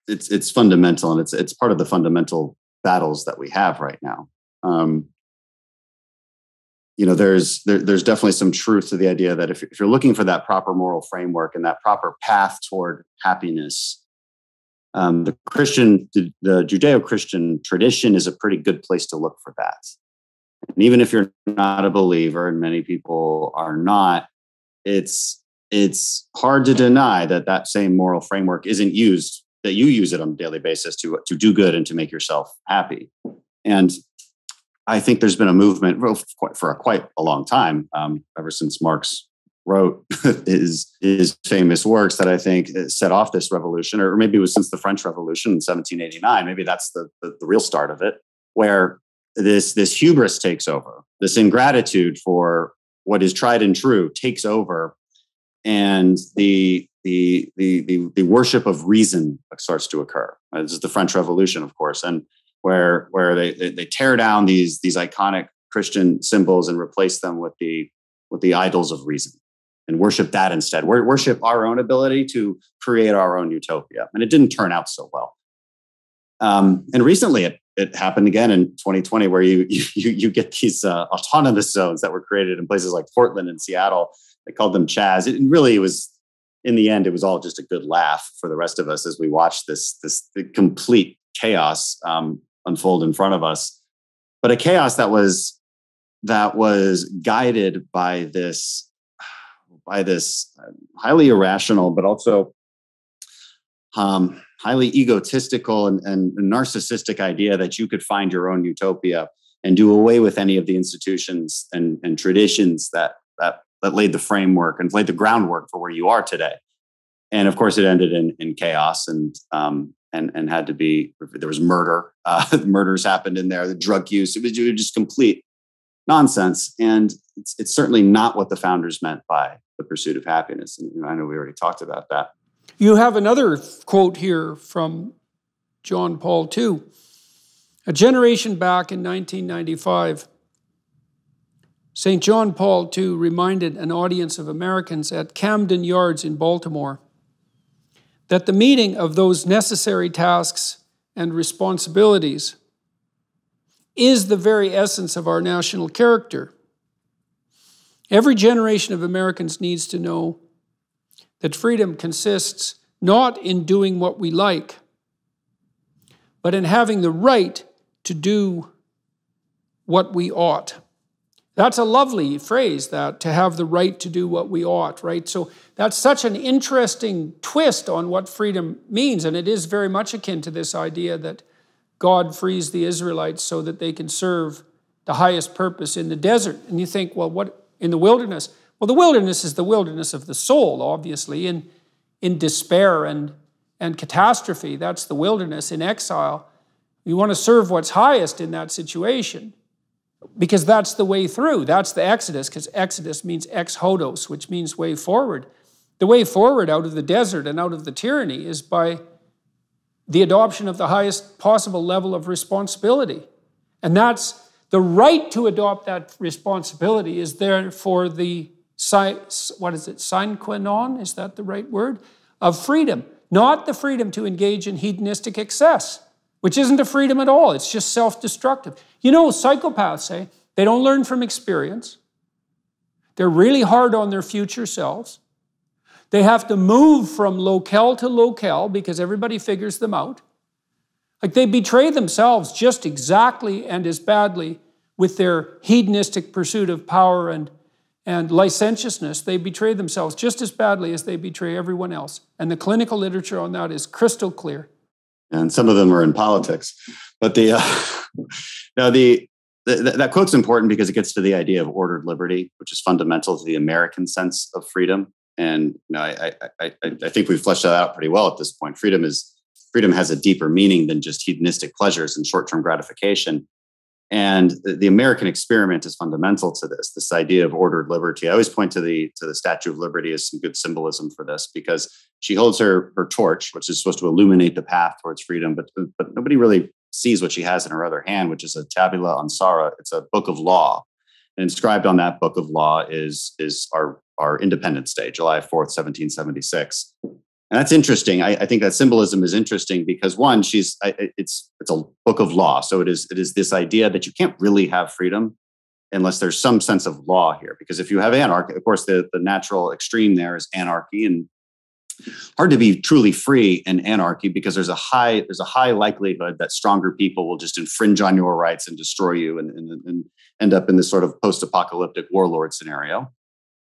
it's it's fundamental, and it's it's part of the fundamental battles that we have right now. Um, You know, there's there, there's definitely some truth to the idea that if, if you're looking for that proper moral framework and that proper path toward happiness, um, the Christian, the, the Judeo-Christian tradition is a pretty good place to look for that. And even if you're not a believer, and many people are not, it's it's hard to deny that that same moral framework isn't used, that you use it on a daily basis to to do good and to make yourself happy. And I think there's been a movement for a quite a long time, um, ever since Marx wrote his, his famous works, that I think set off this revolution, or maybe it was since the French Revolution in seventeen eighty-nine. Maybe that's the, the, the real start of it, where this, this hubris takes over, this ingratitude for what is tried and true takes over, and the the the the, the worship of reason starts to occur. This is the French Revolution, of course, and where where they they tear down these these iconic Christian symbols and replace them with the with the idols of reason and worship that instead. We're, worship our own ability to create our own utopia, and it didn't turn out so well. Um, and recently, it it happened again in twenty twenty, where you you you get these uh, autonomous zones that were created in places like Portland and Seattle. They called them CHAZ. It really was. In the end, it was all just a good laugh for the rest of us as we watched this this complete chaos Um, unfold in front of us, but a chaos that was that was guided by this by this highly irrational, but also um, highly egotistical and, and narcissistic idea that you could find your own utopia and do away with any of the institutions and, and traditions that that that laid the framework and laid the groundwork for where you are today. And of course, it ended in in chaos and. Um, And, and had to be, there was murder, uh, murders happened in there, the drug use, it was just complete nonsense. And it's, it's certainly not what the founders meant by the pursuit of happiness. And you know, I know we already talked about that. You have another quote here from John Paul the Second. A generation back in nineteen ninety-five, Saint John Paul the Second reminded an audience of Americans at Camden Yards in Baltimore that the meeting of those necessary tasks and responsibilities is the very essence of our national character. Every generation of Americans needs to know that freedom consists not in doing what we like, but in having the right to do what we ought." That's a lovely phrase, that, to have the right to do what we ought, right? So that's such an interesting twist on what freedom means, and it is very much akin to this idea that God frees the Israelites so that they can serve the highest purpose in the desert. And you think, well, what in the wilderness. Well, the wilderness is the wilderness of the soul, obviously, in, in despair and, and catastrophe. That's the wilderness in exile. You want to serve what's highest in that situation, because that's the way through. That's the exodus, because exodus means ex hodos, which means way forward. The way forward out of the desert and out of the tyranny is by the adoption of the highest possible level of responsibility. And that's the right to adopt that responsibility is therefore the, what is it, sine qua non, is that the right word? Of freedom, not the freedom to engage in hedonistic excess, which isn't a freedom at all. It's just self-destructive. You know, psychopaths say they don't learn from experience. They're really hard on their future selves. They have to move from locale to locale because everybody figures them out. Like they betray themselves just exactly and as badly with their hedonistic pursuit of power and, and licentiousness. They betray themselves just as badly as they betray everyone else. And the clinical literature on that is crystal clear. And some of them are in politics, but the uh, now the, the that quote's important because it gets to the idea of ordered liberty, which is fundamental to the American sense of freedom. And you know, I I I, I think we've fleshed that out pretty well at this point. Freedom is freedom has a deeper meaning than just hedonistic pleasures and short-term gratification. And the, the American experiment is fundamental to this. This idea of ordered liberty. I always point to the to the Statue of Liberty as some good symbolism for this because she holds her, her torch, which is supposed to illuminate the path towards freedom, but, but nobody really sees what she has in her other hand, which is a tabula ansara. It's a book of law. And inscribed on that book of law is, is our, our Independence Day, July fourth, seventeen seventy-six. And that's interesting. I, I think that symbolism is interesting because one, she's I, it's it's a book of law. So it is it is this idea that you can't really have freedom unless there's some sense of law here. Because if you have anarchy, of course, the, the natural extreme there is anarchy, and hard to be truly free in anarchy because there's a high there's a high likelihood that stronger people will just infringe on your rights and destroy you and, and, and end up in this sort of post-apocalyptic warlord scenario.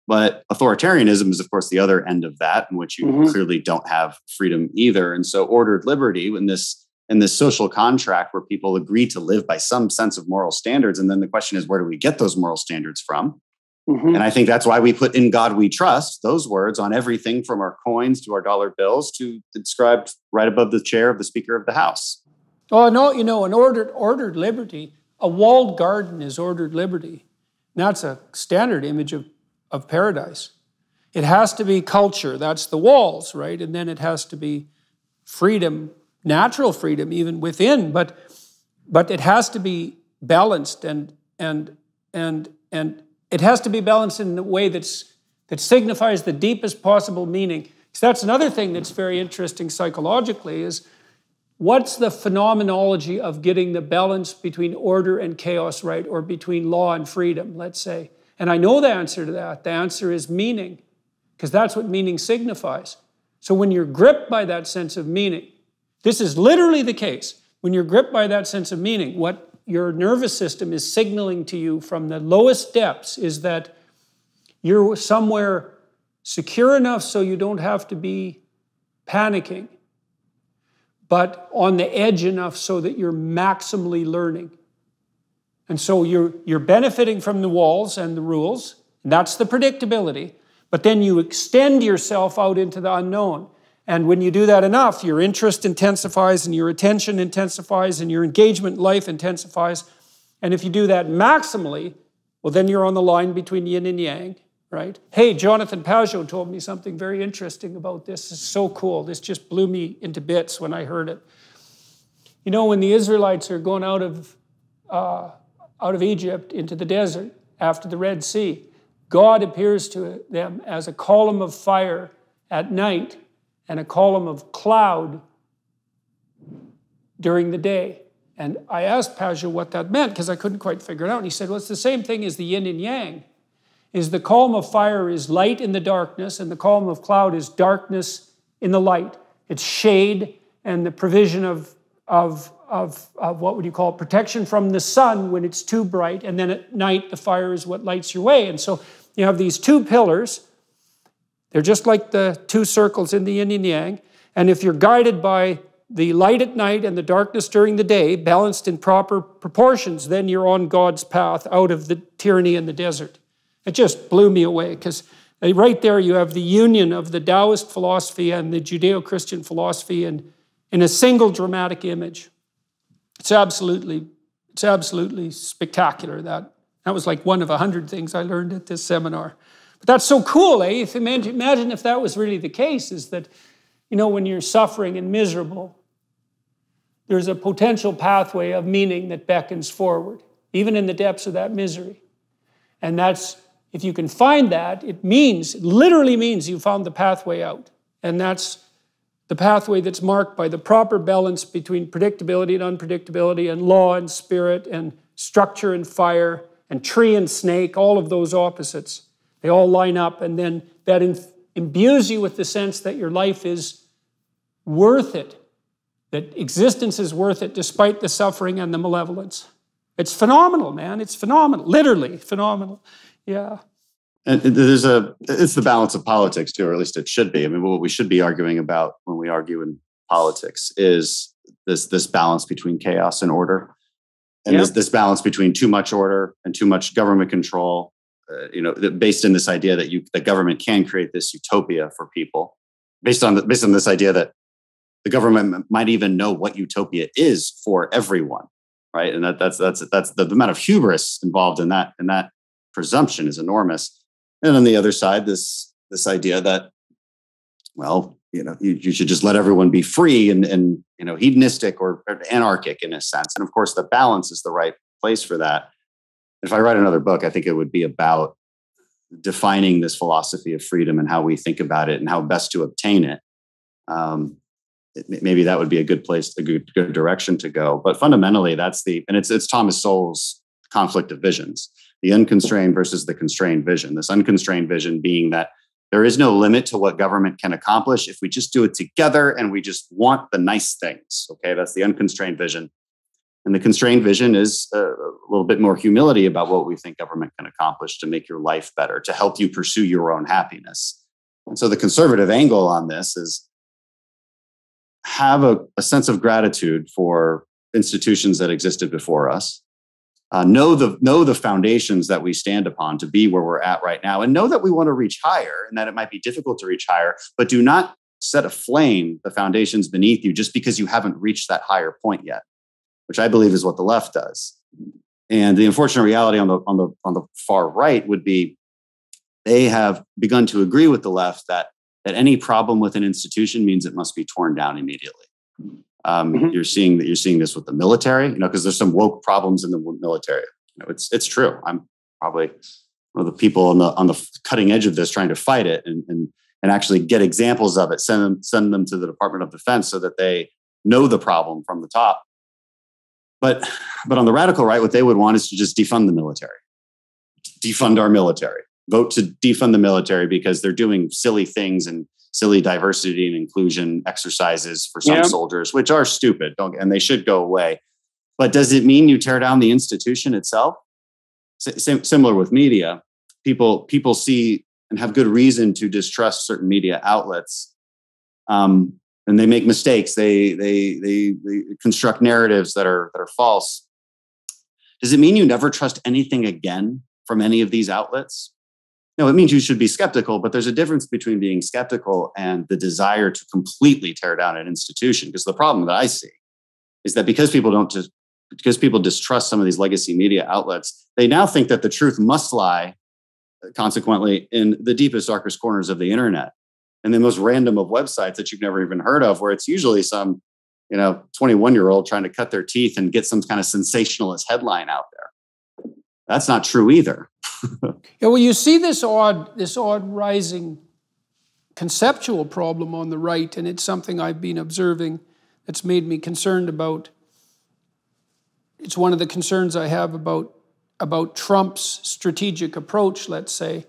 But authoritarianism is, of course, the other end of that, in which you mm-hmm. clearly don't have freedom either. And so ordered liberty in this in this social contract where people agree to live by some sense of moral standards. And then the question is, where do we get those moral standards from? Mm-hmm. And I think that's why we put "In God We Trust," those words, on everything from our coins to our dollar bills, to inscribed right above the chair of the Speaker of the House. Oh, no, you know, an ordered, ordered liberty, a walled garden is ordered liberty. And that's a standard image of, of paradise. It has to be culture, that's the walls, right? And then it has to be freedom, natural freedom even within, but but it has to be balanced and and and and It has to be balanced in a way that's, that signifies the deepest possible meaning. So that's another thing that's very interesting psychologically is what's the phenomenology of getting the balance between order and chaos right, or between law and freedom, let's say. And I know the answer to that. The answer is meaning, because that's what meaning signifies. So when you're gripped by that sense of meaning, this is literally the case. When you're gripped by that sense of meaning, what your nervous system is signaling to you from the lowest depths is that you're somewhere secure enough so you don't have to be panicking, but on the edge enough so that you're maximally learning. And so you're, you're benefiting from the walls and the rules, and that's the predictability, but then you extend yourself out into the unknown. And when you do that enough, your interest intensifies and your attention intensifies and your engagement life intensifies. And if you do that maximally, well, then you're on the line between yin and yang, right? Hey, Jonathan Pageau told me something very interesting about this. It's so cool. This just blew me into bits when I heard it. You know, when the Israelites are going out of, uh, out of Egypt into the desert after the Red Sea, God appears to them as a column of fire at night and a column of cloud during the day. And I asked Pageau what that meant because I couldn't quite figure it out. And he said, well, it's the same thing as the yin and yang. Is the column of fire is light in the darkness, and the column of cloud is darkness in the light. It's shade and the provision of, of, of, of what would you call it? Protection from the sun when it's too bright. And then at night, the fire is what lights your way. And so you have these two pillars. They're just like the two circles in the yin and yang. And if you're guided by the light at night and the darkness during the day, balanced in proper proportions, then you're on God's path out of the tyranny in the desert. It just blew me away, because right there you have the union of the Taoist philosophy and the Judeo-Christian philosophy in, in a single dramatic image. It's absolutely, it's absolutely spectacular. That, that was like one of a hundred things I learned at this seminar. But that's so cool, eh? If, imagine, imagine if that was really the case, is that, you know, when you're suffering and miserable, there's a potential pathway of meaning that beckons forward, even in the depths of that misery. And that's, if you can find that, it means, it literally means you found the pathway out. And that's the pathway that's marked by the proper balance between predictability and unpredictability, and law and spirit, and structure and fire, and tree and snake, all of those opposites. They all line up, and then that imbues you with the sense that your life is worth it, that existence is worth it despite the suffering and the malevolence. It's phenomenal, man. It's phenomenal, literally phenomenal. Yeah. And there's a, it's the balance of politics too, or at least it should be. I mean, what we should be arguing about when we argue in politics is this, this balance between chaos and order, and yep. this, this balance between too much order and too much government control. Uh, you know, based in this idea that you, the government can create this utopia for people, based on the, based on this idea that the government might even know what utopia is for everyone, right? And that, that's that's that's the, the amount of hubris involved in that in that presumption is enormous. And on the other side, this this idea that, well, you know, you, you should just let everyone be free and and you know, hedonistic or, or anarchic in a sense. And of course, the balance is the right place for that. If I write another book, I think it would be about defining this philosophy of freedom and how we think about it and how best to obtain it. Um, it maybe that would be a good place, a good, good direction to go. But fundamentally, that's the, and it's, it's Thomas Sowell's conflict of visions, the unconstrained versus the constrained vision. This unconstrained vision being that there is no limit to what government can accomplish if we just do it together and we just want the nice things. Okay, that's the unconstrained vision. And the constrained vision is a little bit more humility about what we think government can accomplish to make your life better, to help you pursue your own happiness. And so the conservative angle on this is have a, a sense of gratitude for institutions that existed before us, uh, know the, know the foundations that we stand upon to be where we're at right now, and know that we want to reach higher and that it might be difficult to reach higher, but do not set aflame the foundations beneath you just because you haven't reached that higher point yet, which I believe is what the left does. And the unfortunate reality on the, on the, on the far right would be they have begun to agree with the left that, that any problem with an institution means it must be torn down immediately. Um, mm-hmm. You're seeing that you're seeing this with the military, you know, because there's some woke problems in the military. You know, it's, it's true. I'm probably one of the people on the, on the cutting edge of this trying to fight it and, and, and actually get examples of it, send them, send them to the Department of Defense so that they know the problem from the top. But, but on the radical right, what they would want is to just defund the military, defund our military, vote to defund the military because they're doing silly things and silly diversity and inclusion exercises for some yeah. soldiers, which are stupid, don't, and they should go away. But does it mean you tear down the institution itself? S- similar with media, people, people see and have good reason to distrust certain media outlets. Um, And they make mistakes. They, they they they construct narratives that are that are false. Does it mean you never trust anything again from any of these outlets? No, it means you should be skeptical. But there's a difference between being skeptical and the desire to completely tear down an institution. Because the problem that I see is that because people don't just because people distrust some of these legacy media outlets, they now think that the truth must lie, consequently, in the deepest, darkest corners of the internet. And the most random of websites that you've never even heard of, where it's usually some, you know, twenty-one-year-old trying to cut their teeth and get some kind of sensationalist headline out there. That's not true either. Yeah, well, you see this odd, this odd rising conceptual problem on the right, and it's something I've been observing that's made me concerned about. It's one of the concerns I have about, about Trump's strategic approach, let's say.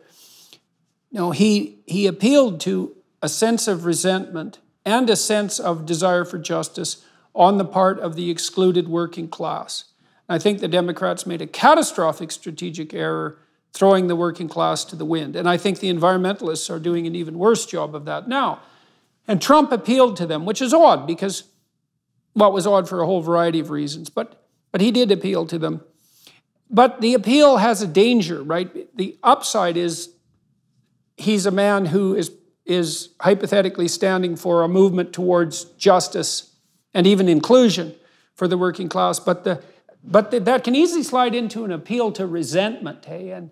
No, he, he appealed to a sense of resentment and a sense of desire for justice on the part of the excluded working class. And I think the Democrats made a catastrophic strategic error throwing the working class to the wind. And I think the environmentalists are doing an even worse job of that now. And Trump appealed to them, which is odd because, well, it was odd for a whole variety of reasons, but, but he did appeal to them. But the appeal has a danger, right? The upside is he's a man who is, is hypothetically standing for a movement towards justice and even inclusion for the working class. But, the, but the, that can easily slide into an appeal to resentment. Hey? And,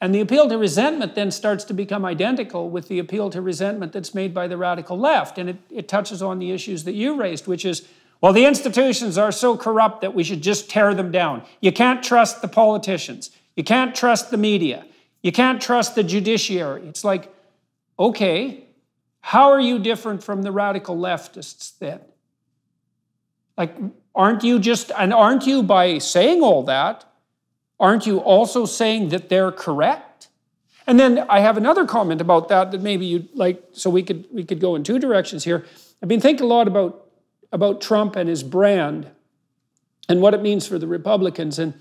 and the appeal to resentment then starts to become identical with the appeal to resentment that's made by the radical left. And it, it touches on the issues that you raised, which is, well, the institutions are so corrupt that we should just tear them down. You can't trust the politicians. You can't trust the media. You can't trust the judiciary. It's like, okay, how are you different from the radical leftists then? Like, aren't you just, and aren't you, by saying all that, aren't you also saying that they're correct? And then I have another comment about that that maybe you'd like, so we could, we could go in two directions here. I've been thinking a lot about about Trump and his brand and what it means for the Republicans. And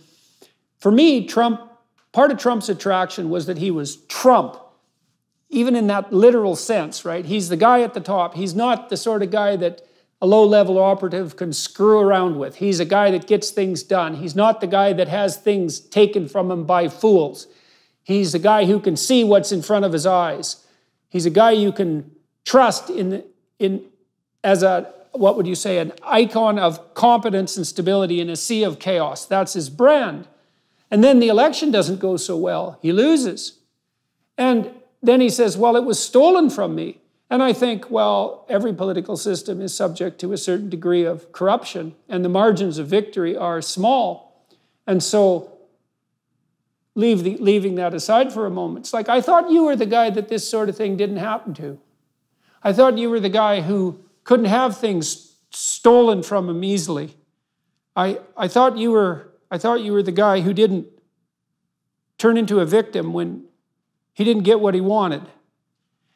for me, Trump, part of Trump's attraction was that he was Trump, even in that literal sense, right? He's the guy at the top. He's not the sort of guy that a low-level operative can screw around with. He's a guy that gets things done. He's not the guy that has things taken from him by fools. He's a guy who can see what's in front of his eyes. He's a guy you can trust in, in as a, what would you say, an icon of competence and stability in a sea of chaos. That's his brand. And then the election doesn't go so well. He loses. And then he says, well, it was stolen from me. And I think, well, every political system is subject to a certain degree of corruption, and the margins of victory are small. And so leave the, leaving that aside for a moment, it's like, I thought you were the guy that this sort of thing didn't happen to. I thought you were the guy who couldn't have things stolen from him easily. I, I thought you were, I thought you were the guy who didn't turn into a victim when he didn't get what he wanted.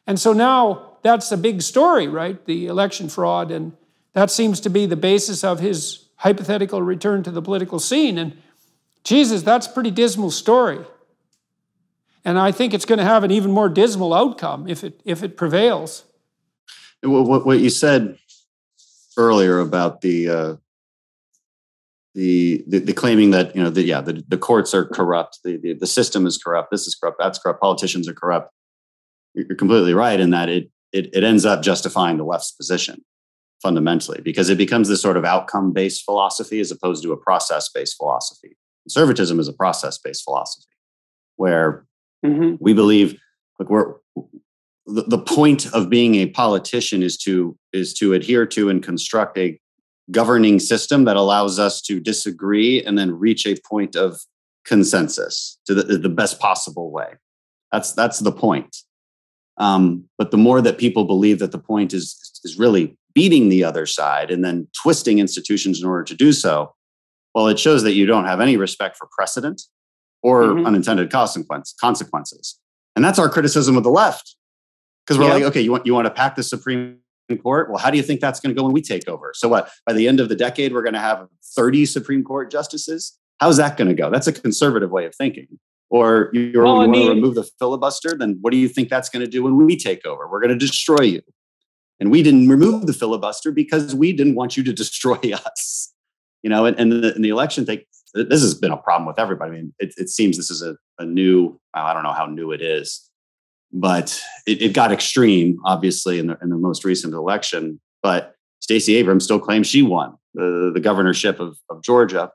And so now that's a big story, right? The election fraud, and that seems to be the basis of his hypothetical return to the political scene. And Jesus, that's a pretty dismal story. And I think it's going to have an even more dismal outcome if it, if it prevails. What you said earlier about the, uh, the the the claiming that, you know, the, yeah, the, the courts are corrupt, the, the the system is corrupt, this is corrupt, that's corrupt, politicians are corrupt. You're completely right in that it it, it ends up justifying the left's position fundamentally, because it becomes this sort of outcome-based philosophy as opposed to a process-based philosophy. Conservatism is a process-based philosophy where mm-hmm. we believe, look, we're the point of being a politician is to is to adhere to and construct a governing system that allows us to disagree and then reach a point of consensus to the, the best possible way. That's that's the point. Um, but the more that people believe that the point is is really beating the other side and then twisting institutions in order to do so, well, it shows that you don't have any respect for precedent or mm-hmm. unintended consequences. And that's our criticism of the left. Because we're yeah. like, okay, you want you want to pack the Supreme Court? Well, how do you think that's going to go when we take over? So what? By the end of the decade, we're going to have thirty Supreme Court justices. How's that going to go? That's a conservative way of thinking. Or you're well, you I mean, want to remove the filibuster? Then what do you think that's going to do when we take over? We're going to destroy you. And we didn't remove the filibuster because we didn't want you to destroy us. You know, and, and, the, and the election thing, this has been a problem with everybody. I mean, it, it seems this is a, a new, I don't know how new it is. But it, it got extreme, obviously, in the, in the most recent election. But Stacey Abrams still claims she won the, the governorship of, of Georgia.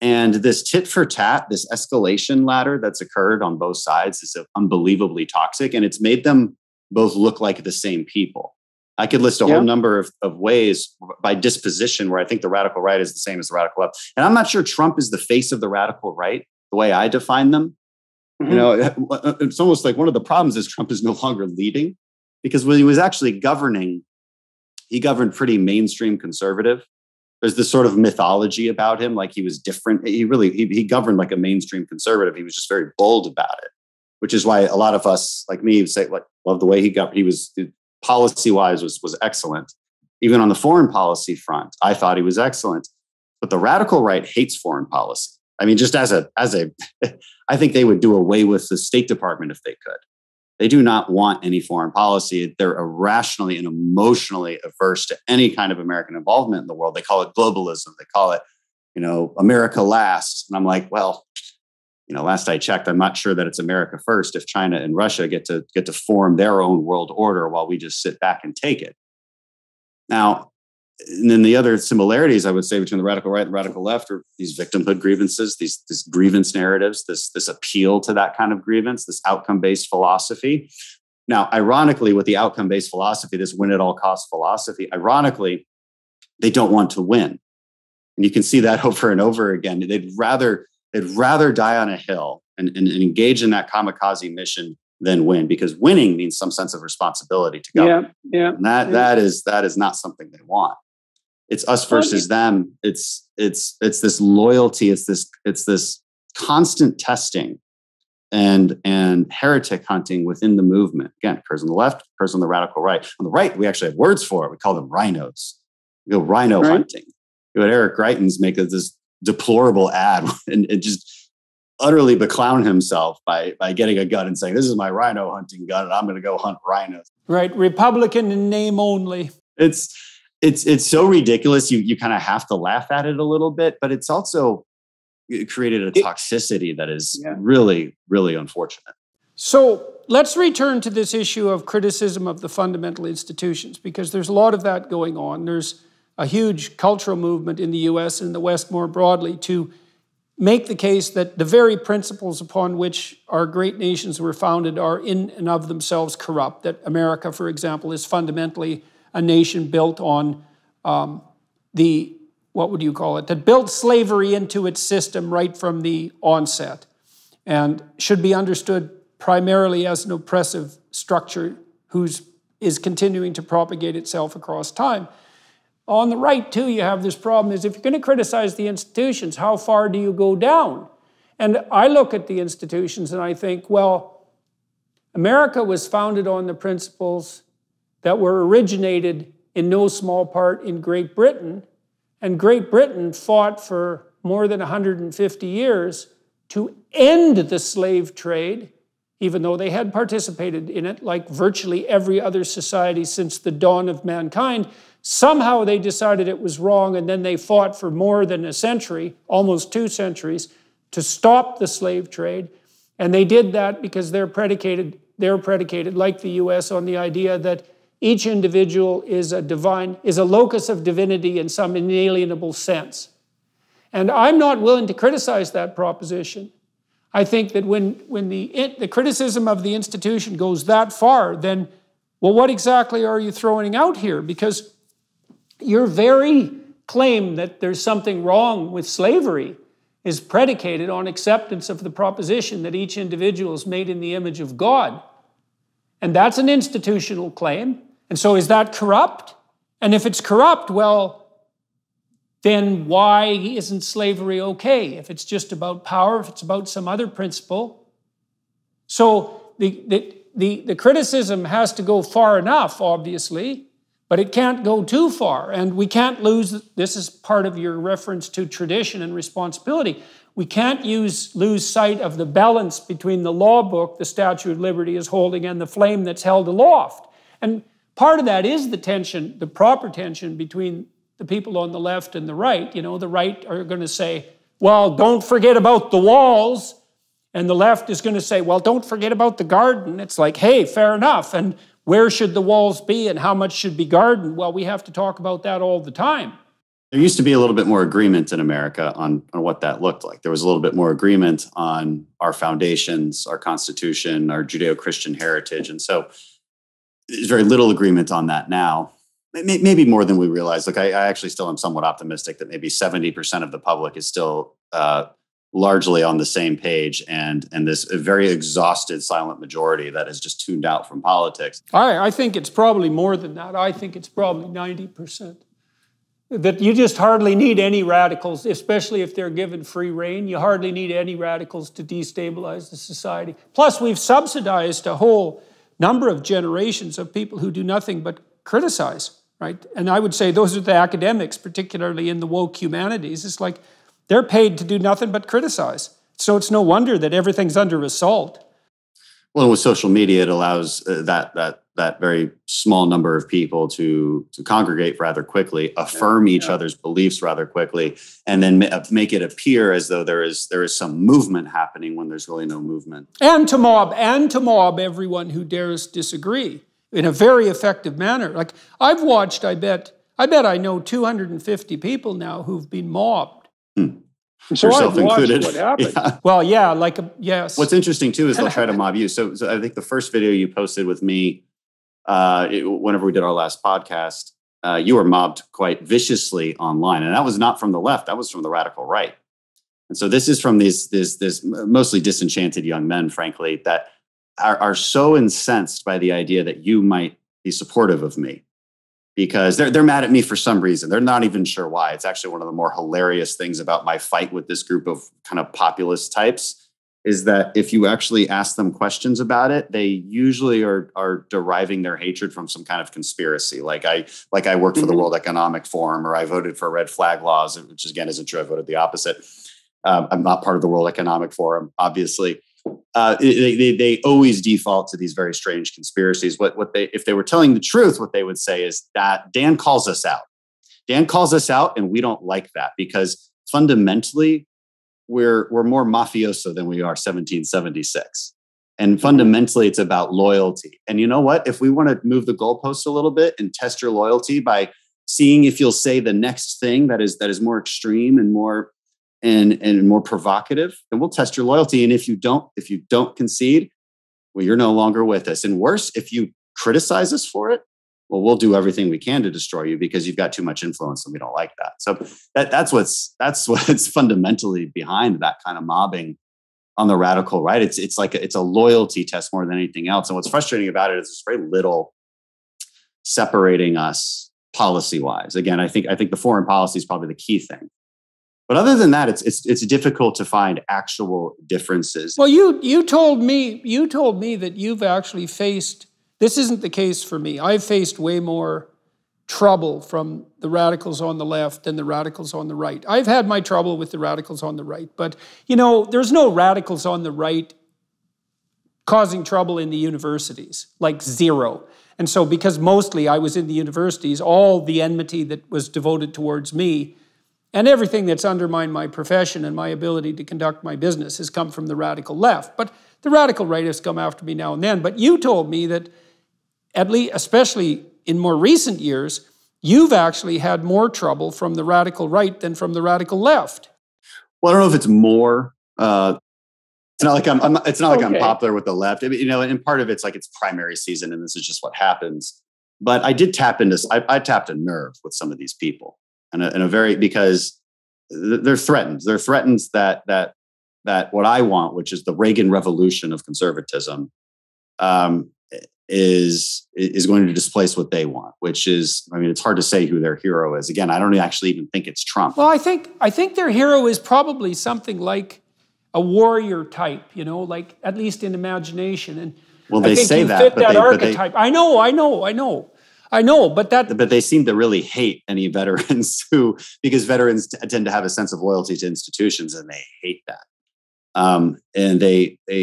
And this tit for tat, this escalation ladder that's occurred on both sides is unbelievably toxic. And it's made them both look like the same people. I could list a yeah. whole number of, of ways by disposition where I think the radical right is the same as the radical left. And I'm not sure Trump is the face of the radical right, the way I define them. You know, it's almost like one of the problems is Trump is no longer leading, because when he was actually governing, he governed pretty mainstream conservative. There's this sort of mythology about him, like he was different. He really, he, he governed like a mainstream conservative. He was just very bold about it, which is why a lot of us, like me, say, like, love the way he got, he was policy-wise was, was excellent. Even on the foreign policy front, I thought he was excellent. But the radical right hates foreign policy. I mean, just as a, as a, I think they would do away with the State Department if they could. They do not want any foreign policy. They're irrationally and emotionally averse to any kind of American involvement in the world. They call it globalism. They call it, you know, America last. And I'm like, well, you know, last I checked, I'm not sure that it's America first if China and Russia get to get to form their own world order while we just sit back and take it. Now, and then the other similarities I would say between the radical right and the radical left are these victimhood grievances, these, these grievance narratives, this, this appeal to that kind of grievance, this outcome-based philosophy. Now, ironically, with the outcome-based philosophy, this win-at-all-cost philosophy, ironically, they don't want to win. And you can see that over and over again. They'd rather, they'd rather die on a hill and, and, and engage in that kamikaze mission than win, because winning means some sense of responsibility to government. Yeah, yeah. And that, yeah. that is that is not something they want. It's us versus them. It's it's it's this loyalty. It's this it's this constant testing and and heretic hunting within the movement. Again, occurs on the left, occurs on the radical right. On the right, we actually have words for it. We call them rhinos. We go rhino right. hunting. You know, Eric Greitens make this deplorable ad and it just utterly beclown himself by by getting a gun and saying, "This is my rhino hunting gun, and I'm going to go hunt rhinos." Right, Republican in name only. It's. It's it's so ridiculous. You you kind of have to laugh at it a little bit, but it's also created a toxicity that is yeah. really, really unfortunate. So let's return to this issue of criticism of the fundamental institutions, because there's a lot of that going on. There's a huge cultural movement in the U S and the West more broadly to make the case that the very principles upon which our great nations were founded are in and of themselves corrupt, that America, for example, is fundamentally a nation built on um, the, what would you call it, that built slavery into its system right from the onset and should be understood primarily as an oppressive structure whose is continuing to propagate itself across time. On the right, too, you have this problem is if you're going to criticize the institutions, how far do you go down? And I look at the institutions and I think, well, America was founded on the principles that were originated in no small part in Great Britain. And Great Britain fought for more than one hundred fifty years to end the slave trade, even though they had participated in it like virtually every other society since the dawn of mankind. Somehow they decided it was wrong, and then they fought for more than a century, almost two centuries, to stop the slave trade. And they did that because they're predicated, they're predicated like the U S, on the idea that each individual is a divine, is a locus of divinity in some inalienable sense. And I'm not willing to criticize that proposition. I think that when, when the, the criticism of the institution goes that far, then, well, what exactly are you throwing out here? Because your very claim that there's something wrong with slavery is predicated on acceptance of the proposition that each individual is made in the image of God. And that's an institutional claim. And so is that corrupt? And if it's corrupt, well, then why isn't slavery okay? If it's just about power, if it's about some other principle. So the, the, the, the criticism has to go far enough, obviously, but it can't go too far. And we can't lose, this is part of your reference to tradition and responsibility. We can't use, lose sight of the balance between the law book the Statue of Liberty is holding and the flame that's held aloft. And part of that is the tension, the proper tension between the people on the left and the right. You know, the right are going to say, well, don't forget about the walls. And the left is going to say, well, don't forget about the garden. It's like, hey, fair enough. And where should the walls be and how much should be garden? Well, we have to talk about that all the time. There used to be a little bit more agreement in America on, on what that looked like. There was a little bit more agreement on our foundations, our Constitution, our Judeo-Christian heritage. And so there's very little agreement on that now, maybe more than we realize. Look, I, I actually still am somewhat optimistic that maybe seventy percent of the public is still uh, largely on the same page and, and this very exhausted silent majority that is just tuned out from politics. I, I think it's probably more than that. I think it's probably ninety percent. That you just hardly need any radicals, especially if they're given free rein. You hardly need any radicals to destabilize the society. Plus, we've subsidized a whole number of generations of people who do nothing but criticize, right? And I would say those are the academics, particularly in the woke humanities. It's like they're paid to do nothing but criticize. So it's no wonder that everything's under assault. Well, with social media, it allows uh, that that that very small number of people to, to congregate rather quickly, affirm yeah, each yeah. other's beliefs rather quickly, and then ma- make it appear as though there is there is some movement happening when there's really no movement. And to mob, and to mob everyone who dares disagree in a very effective manner. Like I've watched, I bet, I bet I know two hundred fifty people now who've been mobbed. Hmm. So yourself I've included. What happened. Yeah. Well, yeah, like, a, yes. What's interesting too is they'll try to mob you. So, so I think the first video you posted with me, uh, it, whenever we did our last podcast, uh, you were mobbed quite viciously online. And that was not from the left, that was from the radical right. And so this is from these, these, these mostly disenchanted young men, frankly, that are, are so incensed by the idea that you might be supportive of me. Because they're they're mad at me for some reason. They're not even sure why. It's actually one of the more hilarious things about my fight with this group of kind of populist types is that if you actually ask them questions about it, they usually are are deriving their hatred from some kind of conspiracy. Like I like I worked for the World Economic Forum, or I voted for red flag laws, which again isn't true. I voted the opposite. Um, I'm not part of the World Economic Forum, obviously. Uh, they, they, they always default to these very strange conspiracies. What, what they, if they were telling the truth, what they would say is that Dan calls us out. Dan calls us out, and we don't like that because fundamentally we're, we're more mafioso than we are seventeen seventy-six. And fundamentally it's about loyalty. And you know what? If we want to move the goalposts a little bit and test your loyalty by seeing if you'll say the next thing that is, that is more extreme and more And, and more provocative, then we'll test your loyalty. And if you don't, if you don't concede, well, you're no longer with us. And worse, if you criticize us for it, well, we'll do everything we can to destroy you because you've got too much influence and we don't like that. So that, that's what's that's what's fundamentally behind that kind of mobbing on the radical right. It's it's like a, it's a loyalty test more than anything else. And what's frustrating about it is there's very little separating us policy-wise. Again, I think I think the foreign policy is probably the key thing. But other than that, it's it's it's difficult to find actual differences. Well, you you told me you told me that you've actually faced, this isn't the case for me. I've faced way more trouble from the radicals on the left than the radicals on the right. I've had my trouble with the radicals on the right, but you know, there's no radicals on the right causing trouble in the universities, like zero. And so because mostly I was in the universities, all the enmity that was devoted towards me and everything that's undermined my profession and my ability to conduct my business has come from the radical left. But the radical right has come after me now and then. But you told me that, at least, especially in more recent years, you've actually had more trouble from the radical right than from the radical left. Well, I don't know if it's more. Uh, it's not like I'm. I'm it's not like okay. I'm popular with the left. I mean, you know, and part of it's like it's primary season, and this is just what happens. But I did tap into. I, I tapped a nerve with some of these people. And a, and a very, because they're threatened. They're threatened that that that what I want, which is the Reagan revolution of conservatism, um, is is going to displace what they want. Which is, I mean, it's hard to say who their hero is. Again, I don't actually even think it's Trump. Well, I think I think their hero is probably something like a warrior type. You know, like at least in imagination. And well, they I think say you that, fit but that they, archetype. But they, I know, I know, I know. I know, but that... But they seem to really hate any veterans who... Because veterans t- tend to have a sense of loyalty to institutions, and they hate that. Um, and they... they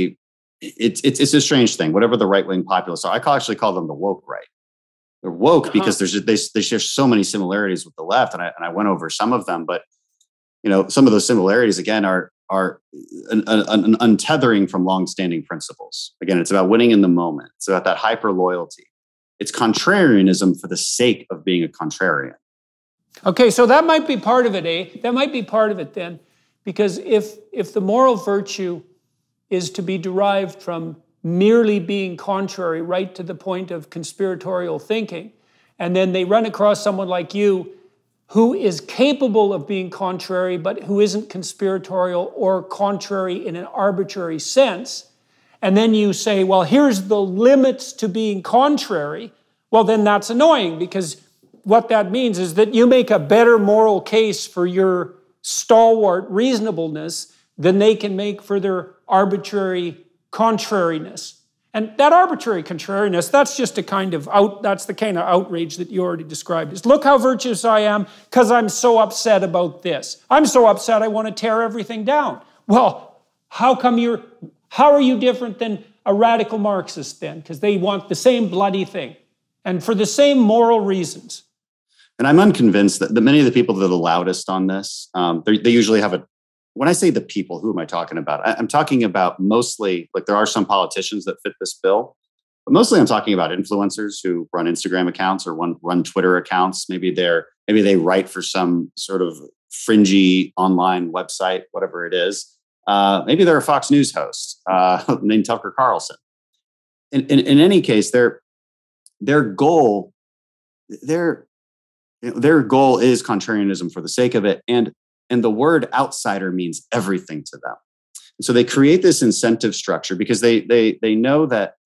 it, it's it's a strange thing, whatever the right-wing populists are. I call, actually call them the woke right. They're woke uh-huh. because there's they, they share so many similarities with the left, and I, and I went over some of them, but, you know, some of those similarities, again, are, are an, an, an untethering from longstanding principles. Again, it's about winning in the moment. It's about that hyper-loyalty. It's contrarianism for the sake of being a contrarian. Okay, so that might be part of it, eh? That might be part of it then, because if if the moral virtue is to be derived from merely being contrary right to the point of conspiratorial thinking, and then they run across someone like you who is capable of being contrary but who isn't conspiratorial or contrary in an arbitrary sense, and then you say, well, here's the limits to being contrary, well, then that's annoying because what that means is that you make a better moral case for your stalwart reasonableness than they can make for their arbitrary contrariness. And that arbitrary contrariness, that's just a kind of out, that's the kind of outrage that you already described. It's look how virtuous I am because I'm so upset about this. I'm so upset I want to tear everything down. Well, how come you're... How are you different than a radical Marxist then, because they want the same bloody thing, and for the same moral reasons. And I'm unconvinced that the, many of the people that are the loudest on this, um, they usually have a, when I say the people, who am I talking about? I, I'm talking about mostly, like there are some politicians that fit this bill, but mostly I'm talking about influencers who run Instagram accounts or run, run Twitter accounts. Maybe they're, maybe they write for some sort of fringy online website, whatever it is. Uh, maybe they're a Fox News host uh, named Tucker Carlson. In, in, in any case, their their goal, their their goal is contrarianism for the sake of it, and and the word outsider means everything to them. And so they create this incentive structure because they they they know that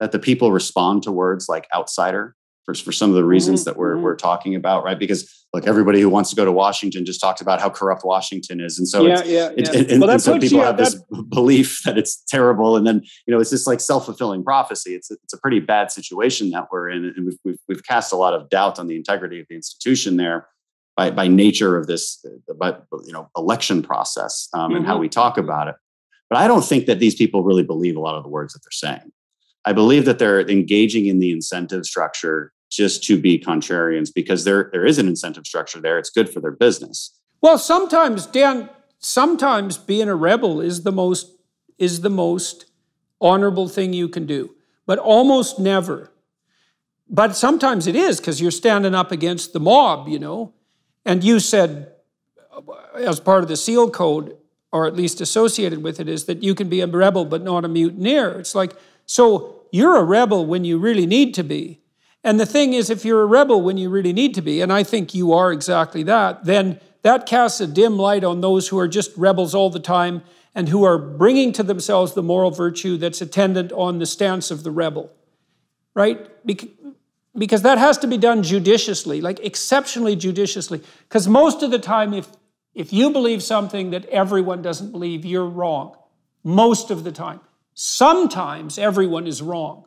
that the people respond to words like outsider for for some of the reasons that we're we're talking about, right? Because like everybody who wants to go to Washington just talks about how corrupt Washington is. And so, yeah, it's, yeah, it's, yeah. And, well, and so people have that, this belief that it's terrible. And then, you know, it's just like self-fulfilling prophecy. It's, it's a pretty bad situation that we're in. And we've, we've, we've cast a lot of doubt on the integrity of the institution there by, by nature of this, by, you know, election process um, mm-hmm. and how we talk about it. But I don't think that these people really believe a lot of the words that they're saying. I believe that they're engaging in the incentive structure just to be contrarians, because there, there is an incentive structure there. It's good for their business. Well, sometimes, Dan, sometimes being a rebel is the most is the most honorable thing you can do, but almost never. But sometimes it is, because you're standing up against the mob, you know. And you said, as part of the SEAL Code, or at least associated with it, is that you can be a rebel but not a mutineer. It's like, so you're a rebel when you really need to be. And the thing is, if you're a rebel when you really need to be, and I think you are exactly that, then that casts a dim light on those who are just rebels all the time and who are bringing to themselves the moral virtue that's attendant on the stance of the rebel, right? Because that has to be done judiciously, like exceptionally judiciously. Because most of the time, if, if you believe something that everyone doesn't believe, you're wrong. Most of the time. Sometimes everyone is wrong.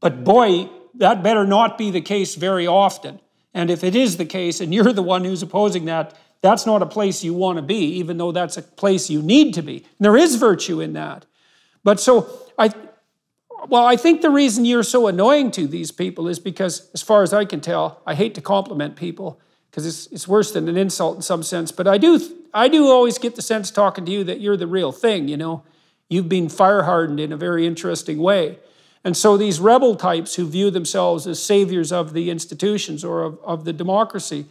But boy, that better not be the case very often. And if it is the case, and you're the one who's opposing that, that's not a place you want to be, even though that's a place you need to be. And there is virtue in that. But so, I, well, I think the reason you're so annoying to these people is because, as far as I can tell, I hate to compliment people, because it's, it's worse than an insult in some sense, but I do, I do always get the sense talking to you that you're the real thing, you know. You've been fire-hardened in a very interesting way. And so these rebel types who view themselves as saviors of the institutions or of, of the democracy,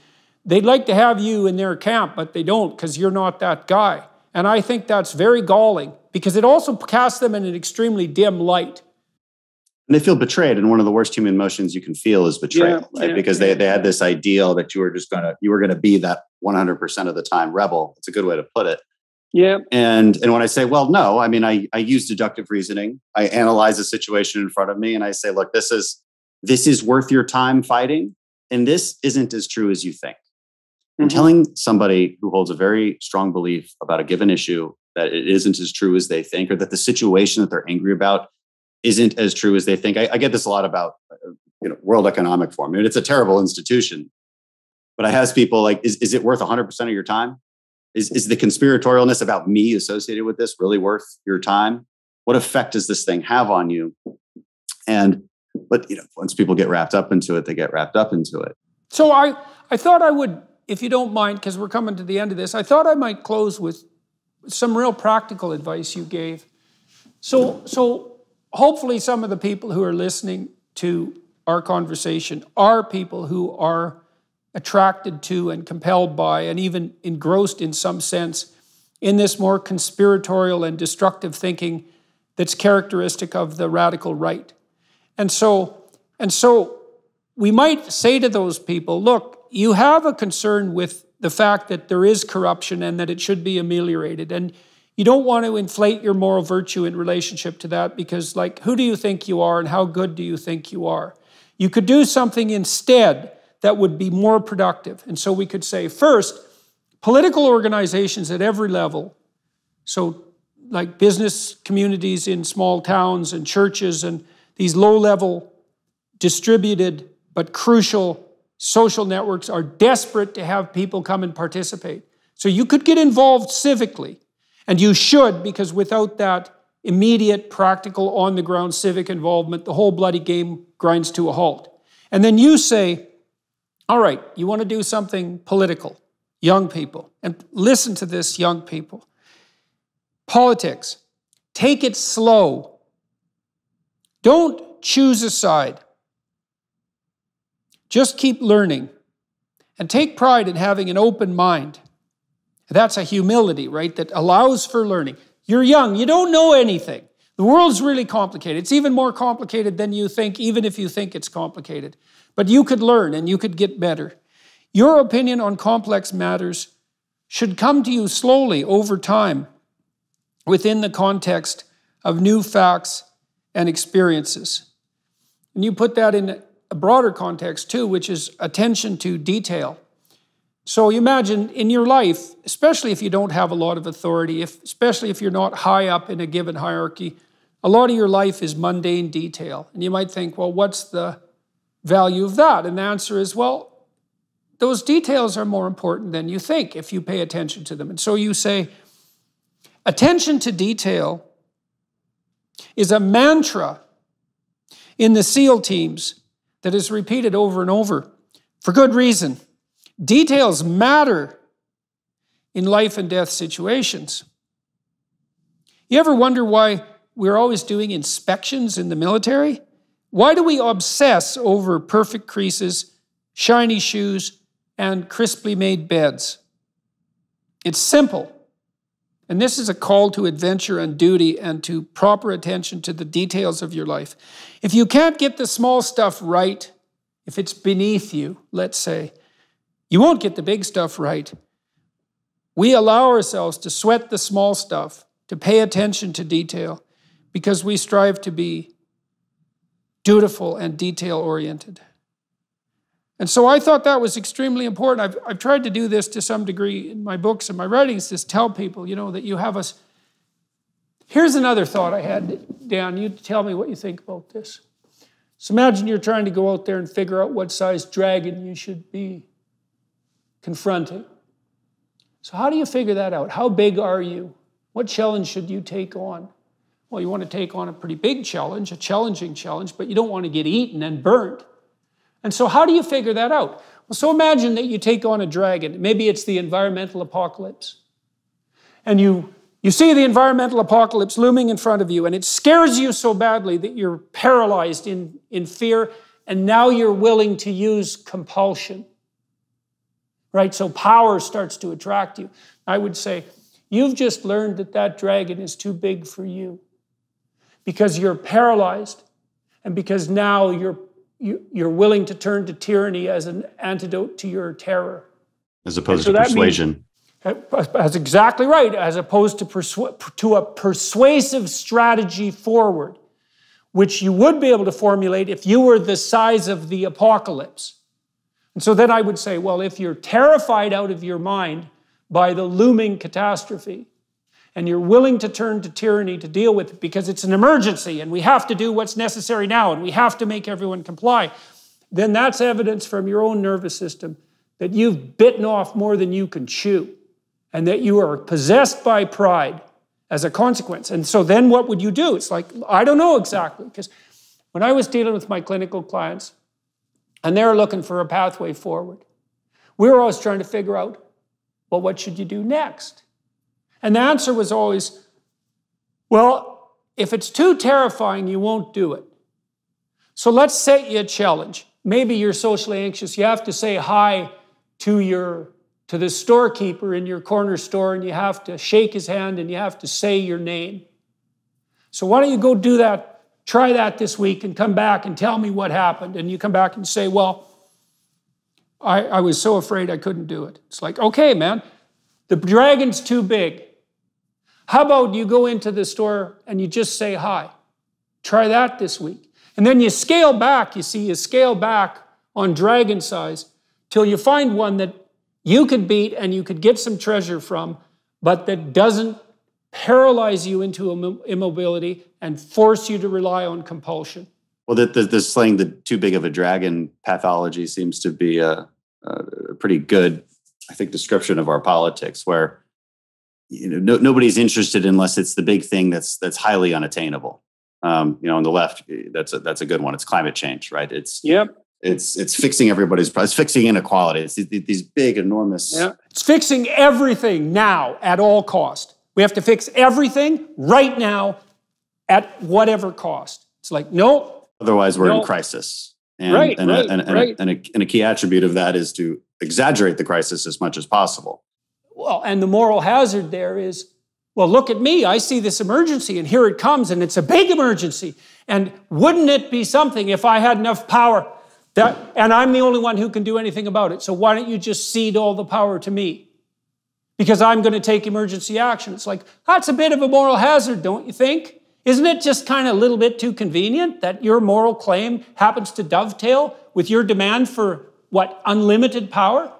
they'd like to have you in their camp, but they don't, because you're not that guy. And I think that's very galling, because it also casts them in an extremely dim light. And they feel betrayed. And one of the worst human emotions you can feel is betrayal, yeah, right? Yeah, because yeah. they, they had this ideal that you were just going to, you were going to be that one hundred percent of the time rebel. It's a good way to put it. Yeah. And and when I say, well, no, I mean, I, I use deductive reasoning. I analyze the situation in front of me and I say, look, this is this is worth your time fighting. And this isn't as true as you think. Mm-hmm. And telling somebody who holds a very strong belief about a given issue that it isn't as true as they think, or that the situation that they're angry about isn't as true as they think. I, I get this a lot about, you know, World Economic Forum. I mean, it's a terrible institution. But I ask people, like, is, is it worth one hundred percent of your time? Is, is the conspiratorialness about me associated with this really worth your time? What effect does this thing have on you? And, but, you know, once people get wrapped up into it, they get wrapped up into it. So I, I thought I would, if you don't mind, because we're coming to the end of this, I thought I might close with some real practical advice you gave. So, so hopefully some of the people who are listening to our conversation are people who are attracted to and compelled by and even engrossed in some sense in this more conspiratorial and destructive thinking that's characteristic of the radical right. And so, and so we might say to those people, look, you have a concern with the fact that there is corruption and that it should be ameliorated. And you don't want to inflate your moral virtue in relationship to that because, like, who do you think you are and how good do you think you are? You could do something instead that would be more productive. And so we could say, first, political organizations at every level, so like business communities in small towns and churches and these low-level, distributed, but crucial social networks are desperate to have people come and participate. So you could get involved civically, and you should, because without that, immediate, practical, on-the-ground civic involvement, the whole bloody game grinds to a halt. And then you say, all right, you want to do something political, young people. And listen to this, young people. Politics, take it slow. Don't choose a side. Just keep learning. And take pride in having an open mind. That's a humility, right, that allows for learning. You're young. You don't know anything. The world's really complicated. It's even more complicated than you think, even if you think it's complicated. But you could learn and you could get better. Your opinion on complex matters should come to you slowly over time within the context of new facts and experiences. And you put that in a broader context too, which is attention to detail. So you imagine in your life, especially if you don't have a lot of authority, if, especially if you're not high up in a given hierarchy, a lot of your life is mundane detail. And you might think, well, what's the value of that? And the answer is, well, those details are more important than you think if you pay attention to them. And so you say, attention to detail is a mantra in the SEAL teams that is repeated over and over for good reason. Details matter in life and death situations. You ever wonder why we're always doing inspections in the military? Why do we obsess over perfect creases, shiny shoes, and crisply made beds? It's simple. And this is a call to adventure and duty and to proper attention to the details of your life. If you can't get the small stuff right, if it's beneath you, let's say, you won't get the big stuff right. We allow ourselves to sweat the small stuff, to pay attention to detail, because we strive to be dutiful and detail-oriented. And so I thought that was extremely important. I've, I've tried to do this to some degree in my books and my writings, just tell people, you know, that you have us. Here's another thought I had, Dan. You tell me what you think about this. So imagine you're trying to go out there and figure out what size dragon you should be confronting. So how do you figure that out? How big are you? What challenge should you take on? Well, you want to take on a pretty big challenge, a challenging challenge, but you don't want to get eaten and burnt. And so how do you figure that out? Well, so imagine that you take on a dragon. Maybe it's the environmental apocalypse. And you, you see the environmental apocalypse looming in front of you, and it scares you so badly that you're paralyzed in, in fear, and now you're willing to use compulsion. Right? So power starts to attract you. I would say, you've just learned that that dragon is too big for you because you're paralyzed and because now you're, you, you're willing to turn to tyranny as an antidote to your terror. As opposed so to persuasion. Means, that's exactly right. As opposed to, persu to a persuasive strategy forward, which you would be able to formulate if you were the size of the apocalypse. And so then I would say, well, if you're terrified out of your mind by the looming catastrophe, and you're willing to turn to tyranny to deal with it because it's an emergency and we have to do what's necessary now and we have to make everyone comply, then that's evidence from your own nervous system that you've bitten off more than you can chew and that you are possessed by pride as a consequence. And so then what would you do? It's like, I don't know exactly, because when I was dealing with my clinical clients, and they're looking for a pathway forward. We're always trying to figure out, well, what should you do next? And the answer was always, well, if it's too terrifying, you won't do it. So let's set you a challenge. Maybe you're socially anxious. You have to say hi to, your, to the storekeeper in your corner store, and you have to shake his hand, and you have to say your name. So why don't you go do that? Try that this week and come back and tell me what happened. And you come back and say, well, I, I was so afraid I couldn't do it. It's like, okay, man, the dragon's too big. How about you go into the store and you just say hi? Try that this week. And then you scale back, you see, you scale back on dragon size till you find one that you could beat and you could get some treasure from, but that doesn't paralyze you into immobility and force you to rely on compulsion. Well, that this slang, the too big of a dragon pathology, seems to be a, a pretty good, I think, description of our politics, where you know, no, nobody's interested unless it's the big thing that's that's highly unattainable. Um, you know, on the left, that's a, that's a good one. It's climate change, right? It's yep. It's it's fixing everybody's problems, fixing inequality. It's these big, enormous. Yep. It's fixing everything now at all cost. We have to fix everything right now at whatever cost. It's like, no. Otherwise, we're no. in crisis. And, right, and, right, a, and, right. And, a, and a key attribute of that is to exaggerate the crisis as much as possible. Well, and the moral hazard there is, well, look at me. I see this emergency, and here it comes, and it's a big emergency. And wouldn't it be something if I had enough power? That, and I'm the only one who can do anything about it. So why don't you just cede all the power to me? Because I'm going to take emergency action. It's like, that's a bit of a moral hazard, don't you think? Isn't it just kind of a little bit too convenient that your moral claim happens to dovetail with your demand for, what, unlimited power?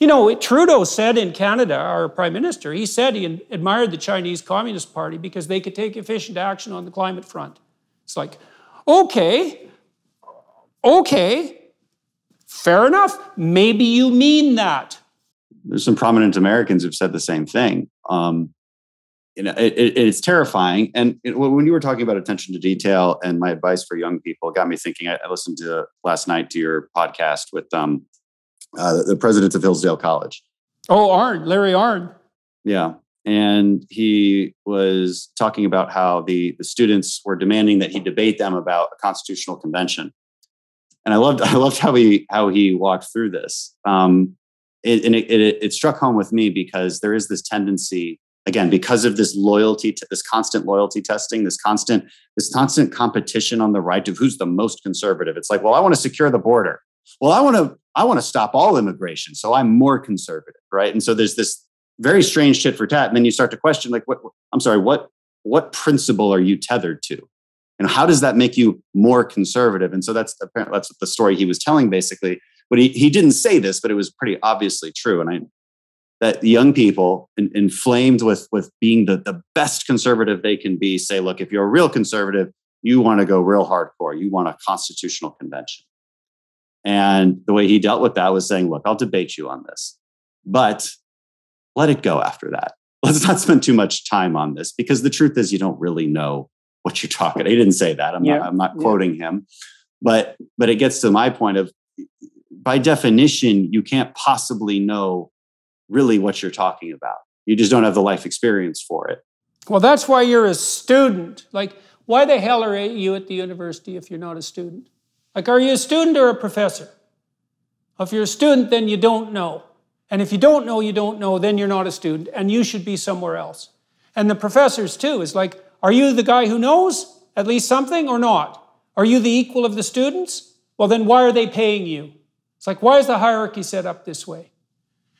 You know, Trudeau said in Canada, our prime minister, he said he admired the Chinese Communist Party because they could take efficient action on the climate front. It's like, okay, okay, fair enough. Maybe you mean that. There's some prominent Americans who've said the same thing. Um You know, it, it, it's terrifying. And it, when you were talking about attention to detail and my advice for young people, it got me thinking. I, I listened to last night to your podcast with um, uh, the president of Hillsdale College. Oh, Arnn, Larry Arnn. Yeah. And he was talking about how the, the students were demanding that he debate them about a constitutional convention. And I loved I loved how he, how he walked through this. Um, it, and it, it, it struck home with me because there is this tendency, again, because of this loyalty, this constant loyalty testing, this constant, this constant competition on the right of who's the most conservative. It's like, well, I want to secure the border. Well, I want to, I want to stop all immigration, so I'm more conservative, right? And so there's this very strange tit for tat, and then you start to question, like, what? I'm sorry, what, what principle are you tethered to, and how does that make you more conservative? And so that's apparently that's the story he was telling, basically. But he he didn't say this, but it was pretty obviously true, and I. That young people in, inflamed with, with being the, the best conservative they can be say, look, if you're a real conservative, you want to go real hardcore. You want a constitutional convention. And the way he dealt with that was saying, look, I'll debate you on this, but let it go after that. Let's not spend too much time on this because the truth is you don't really know what you're talking about. He didn't say that. I'm yeah. not, I'm not yeah. quoting him, but, but it gets to my point of, by definition, you can't possibly know really what you're talking about. You just don't have the life experience for it. Well, that's why you're a student. Like, why the hell are you at the university if you're not a student? Like, are you a student or a professor? If you're a student, then you don't know. And if you don't know, you don't know, then you're not a student, and you should be somewhere else. And the professors, too, is like, are you the guy who knows at least something or not? Are you the equal of the students? Well, then why are they paying you? It's like, why is the hierarchy set up this way?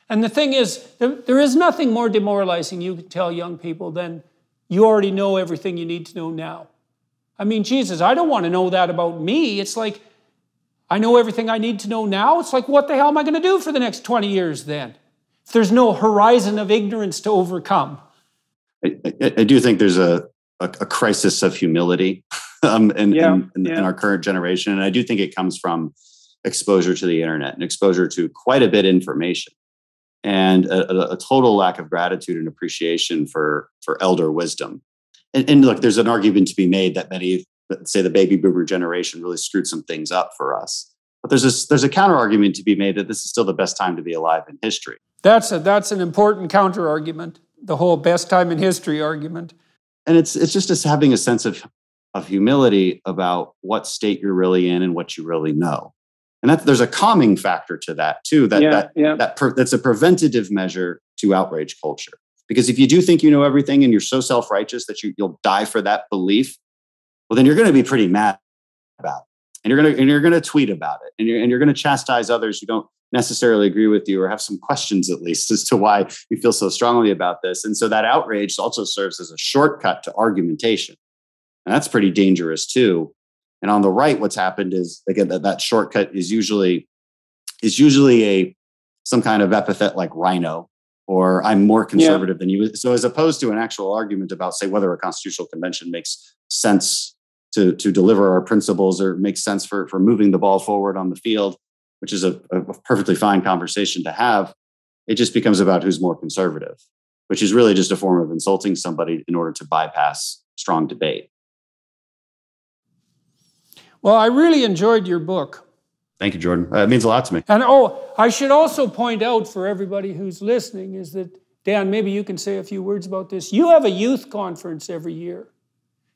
And the thing is, there, there is nothing more demoralizing you can tell young people than you already know everything you need to know now. I mean, Jesus, I don't want to know that about me. It's like, I know everything I need to know now. It's like, what the hell am I going to do for the next twenty years then? If there's no horizon of ignorance to overcome. I, I, I do think there's a, a, a crisis of humility um, in, yeah, in, in, yeah. in our current generation. And I do think it comes from exposure to the internet and exposure to quite a bit of information. And a, a total lack of gratitude and appreciation for, for elder wisdom. And, and look, there's an argument to be made that many, say the baby boomer generation really screwed some things up for us. But there's a, there's a counter argument to be made that this is still the best time to be alive in history. That's a, that's an important counter argument, the whole best time in history argument. And it's it's just as having a sense of, of humility about what state you're really in and what you really know. And that, there's a calming factor to that, too, that, yeah, that, yeah. that per, that's a preventative measure to outrage culture. Because if you do think you know everything and you're so self-righteous that you, you'll die for that belief, well, then you're going to be pretty mad about it. And you're going to, and you're going to tweet about it. And you're, and you're going to chastise others who don't necessarily agree with you or have some questions, at least, as to why you feel so strongly about this. And so that outrage also serves as a shortcut to argumentation. And that's pretty dangerous, too. And on the right, what's happened is, again, that, that shortcut is usually is usually a some kind of epithet like rhino, or I'm more conservative yeah. than you. So as opposed to an actual argument about, say, whether a constitutional convention makes sense to, to deliver our principles or makes sense for, for moving the ball forward on the field, which is a, a perfectly fine conversation to have, it just becomes about who's more conservative. which is really just a form of insulting somebody in order to bypass strong debate. Well, I really enjoyed your book. Thank you, Jordan. Uh, it means a lot to me. And oh, I should also point out for everybody who's listening is that, Dan, maybe you can say a few words about this. You have a youth conference every year.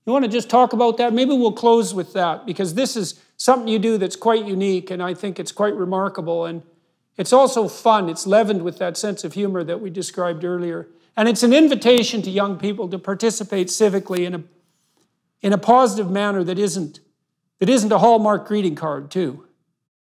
You want to just talk about that? Maybe we'll close with that, because this is something you do that's quite unique, and I think it's quite remarkable. And it's also fun. It's leavened with that sense of humor that we described earlier. And it's an invitation to young people to participate civically in a, in a positive manner that isn't, that isn't a Hallmark greeting card, too.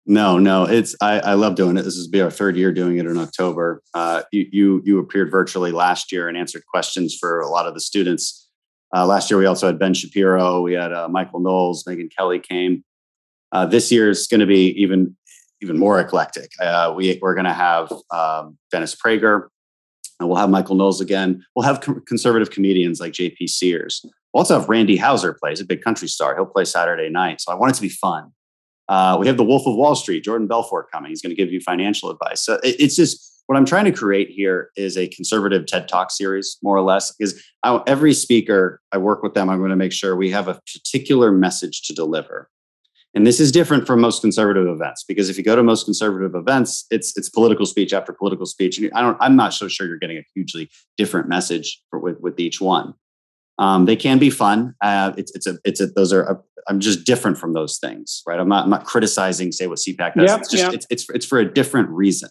No, no, it's I, I love doing it. This is be our third year doing it in October. Uh, you, you you appeared virtually last year and answered questions for a lot of the students. Uh, last year, we also had Ben Shapiro, we had uh, Michael Knowles, Megan Kelly came. Uh, this year is going to be even even more eclectic. Uh, we we're going to have um, Dennis Prager, and we'll have Michael Knowles again. We'll have co- conservative comedians like J P Sears. We'll also have Randy Houser play. He's a big country star. He'll play Saturday night. So I want it to be fun. Uh, we have the Wolf of Wall Street, Jordan Belfort, coming. He's going to give you financial advice. So it, it's just what I'm trying to create here is a conservative TED Talk series, more or less. Is I, every speaker I work with them, I'm going to make sure we have a particular message to deliver. And this is different from most conservative events, because if you go to most conservative events, it's it's political speech after political speech, and I don't I'm not so sure you're getting a hugely different message for, with with each one. Um, they can be fun. Uh, it's it's a it's a those are. A, I'm just different from those things, right? I'm not I'm not criticizing, say, what C PAC does. Yep, it's just yep. it's, it's it's for a different reason.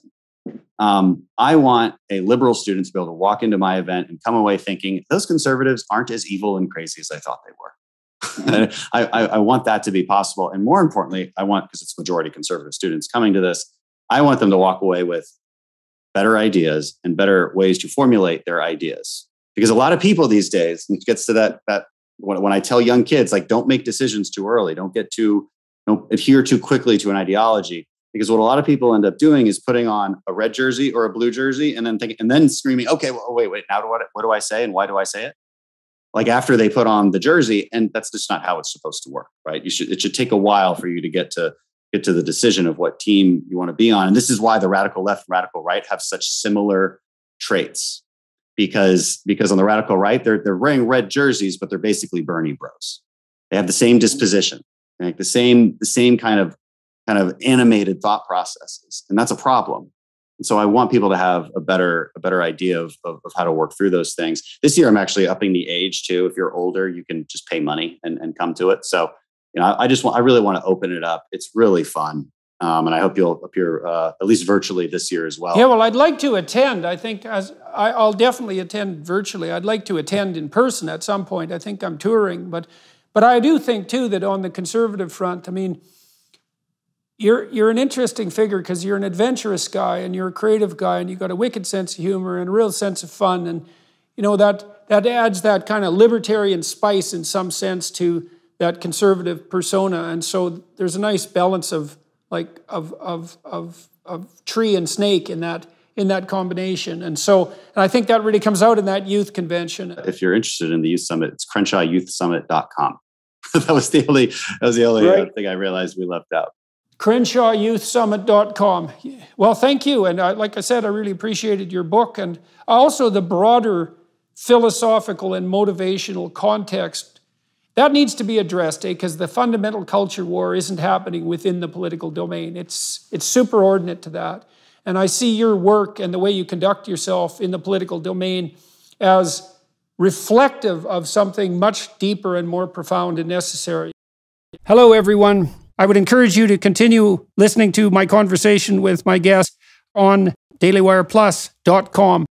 Um, I want a liberal student to be able to walk into my event and come away thinking those conservatives aren't as evil and crazy as I thought they were. I, I, I want that to be possible, and more importantly, I want because it's majority conservative students coming to this. I want them to walk away with better ideas and better ways to formulate their ideas. Because a lot of people these days, and it gets to that, that when, when I tell young kids, like, don't make decisions too early. Don't get too, don't adhere too quickly to an ideology. Because what a lot of people end up doing is putting on a red jersey or a blue jersey and then thinking, and then screaming, okay, well, wait, wait, now what, what do I say? And why do I say it? Like after they put on the jersey, and that's just not how it's supposed to work, right? You should, it should take a while for you to get to, get to the decision of what team you want to be on. And this is why the radical left, radical right have such similar traits. Because, because on the radical right, they're, they're wearing red jerseys, but they're basically Bernie bros. They have the same disposition, like the same, the same kind of, kind of animated thought processes. And that's a problem. And so I want people to have a better, a better idea of, of, of how to work through those things. This year, I'm actually upping the age too. If you're older, you can just pay money and, and come to it. So, you know, I, I just want, I really want to open it up. It's really fun. Um, and I hope you'll appear uh, at least virtually this year as well. Yeah, well, I'd like to attend. I think as I, I'll definitely attend virtually. I'd like to attend in person at some point. I think I'm touring, but but I do think too that on the conservative front, I mean, you're you're an interesting figure because you're an adventurous guy and you're a creative guy and you've got a wicked sense of humor and a real sense of fun, and you know that that adds that kind of libertarian spice in some sense to that conservative persona, and so there's a nice balance of. Like of of of of tree and snake in that in that combination, and so and I think that really comes out in that youth convention. If you're interested in the youth summit, it's Crenshaw Youth Summit dot com. That was the only that was the only right. thing I realized we left out. Crenshaw Youth Summit dot com. Well, thank you, and I, like I said, I really appreciated your book and also the broader philosophical and motivational context. That needs to be addressed, eh? Because the fundamental culture war isn't happening within the political domain. It's it's superordinate to that. And I see your work and the way you conduct yourself in the political domain as reflective of something much deeper and more profound and necessary. Hello, everyone. I would encourage you to continue listening to my conversation with my guest on Daily Wire Plus dot com.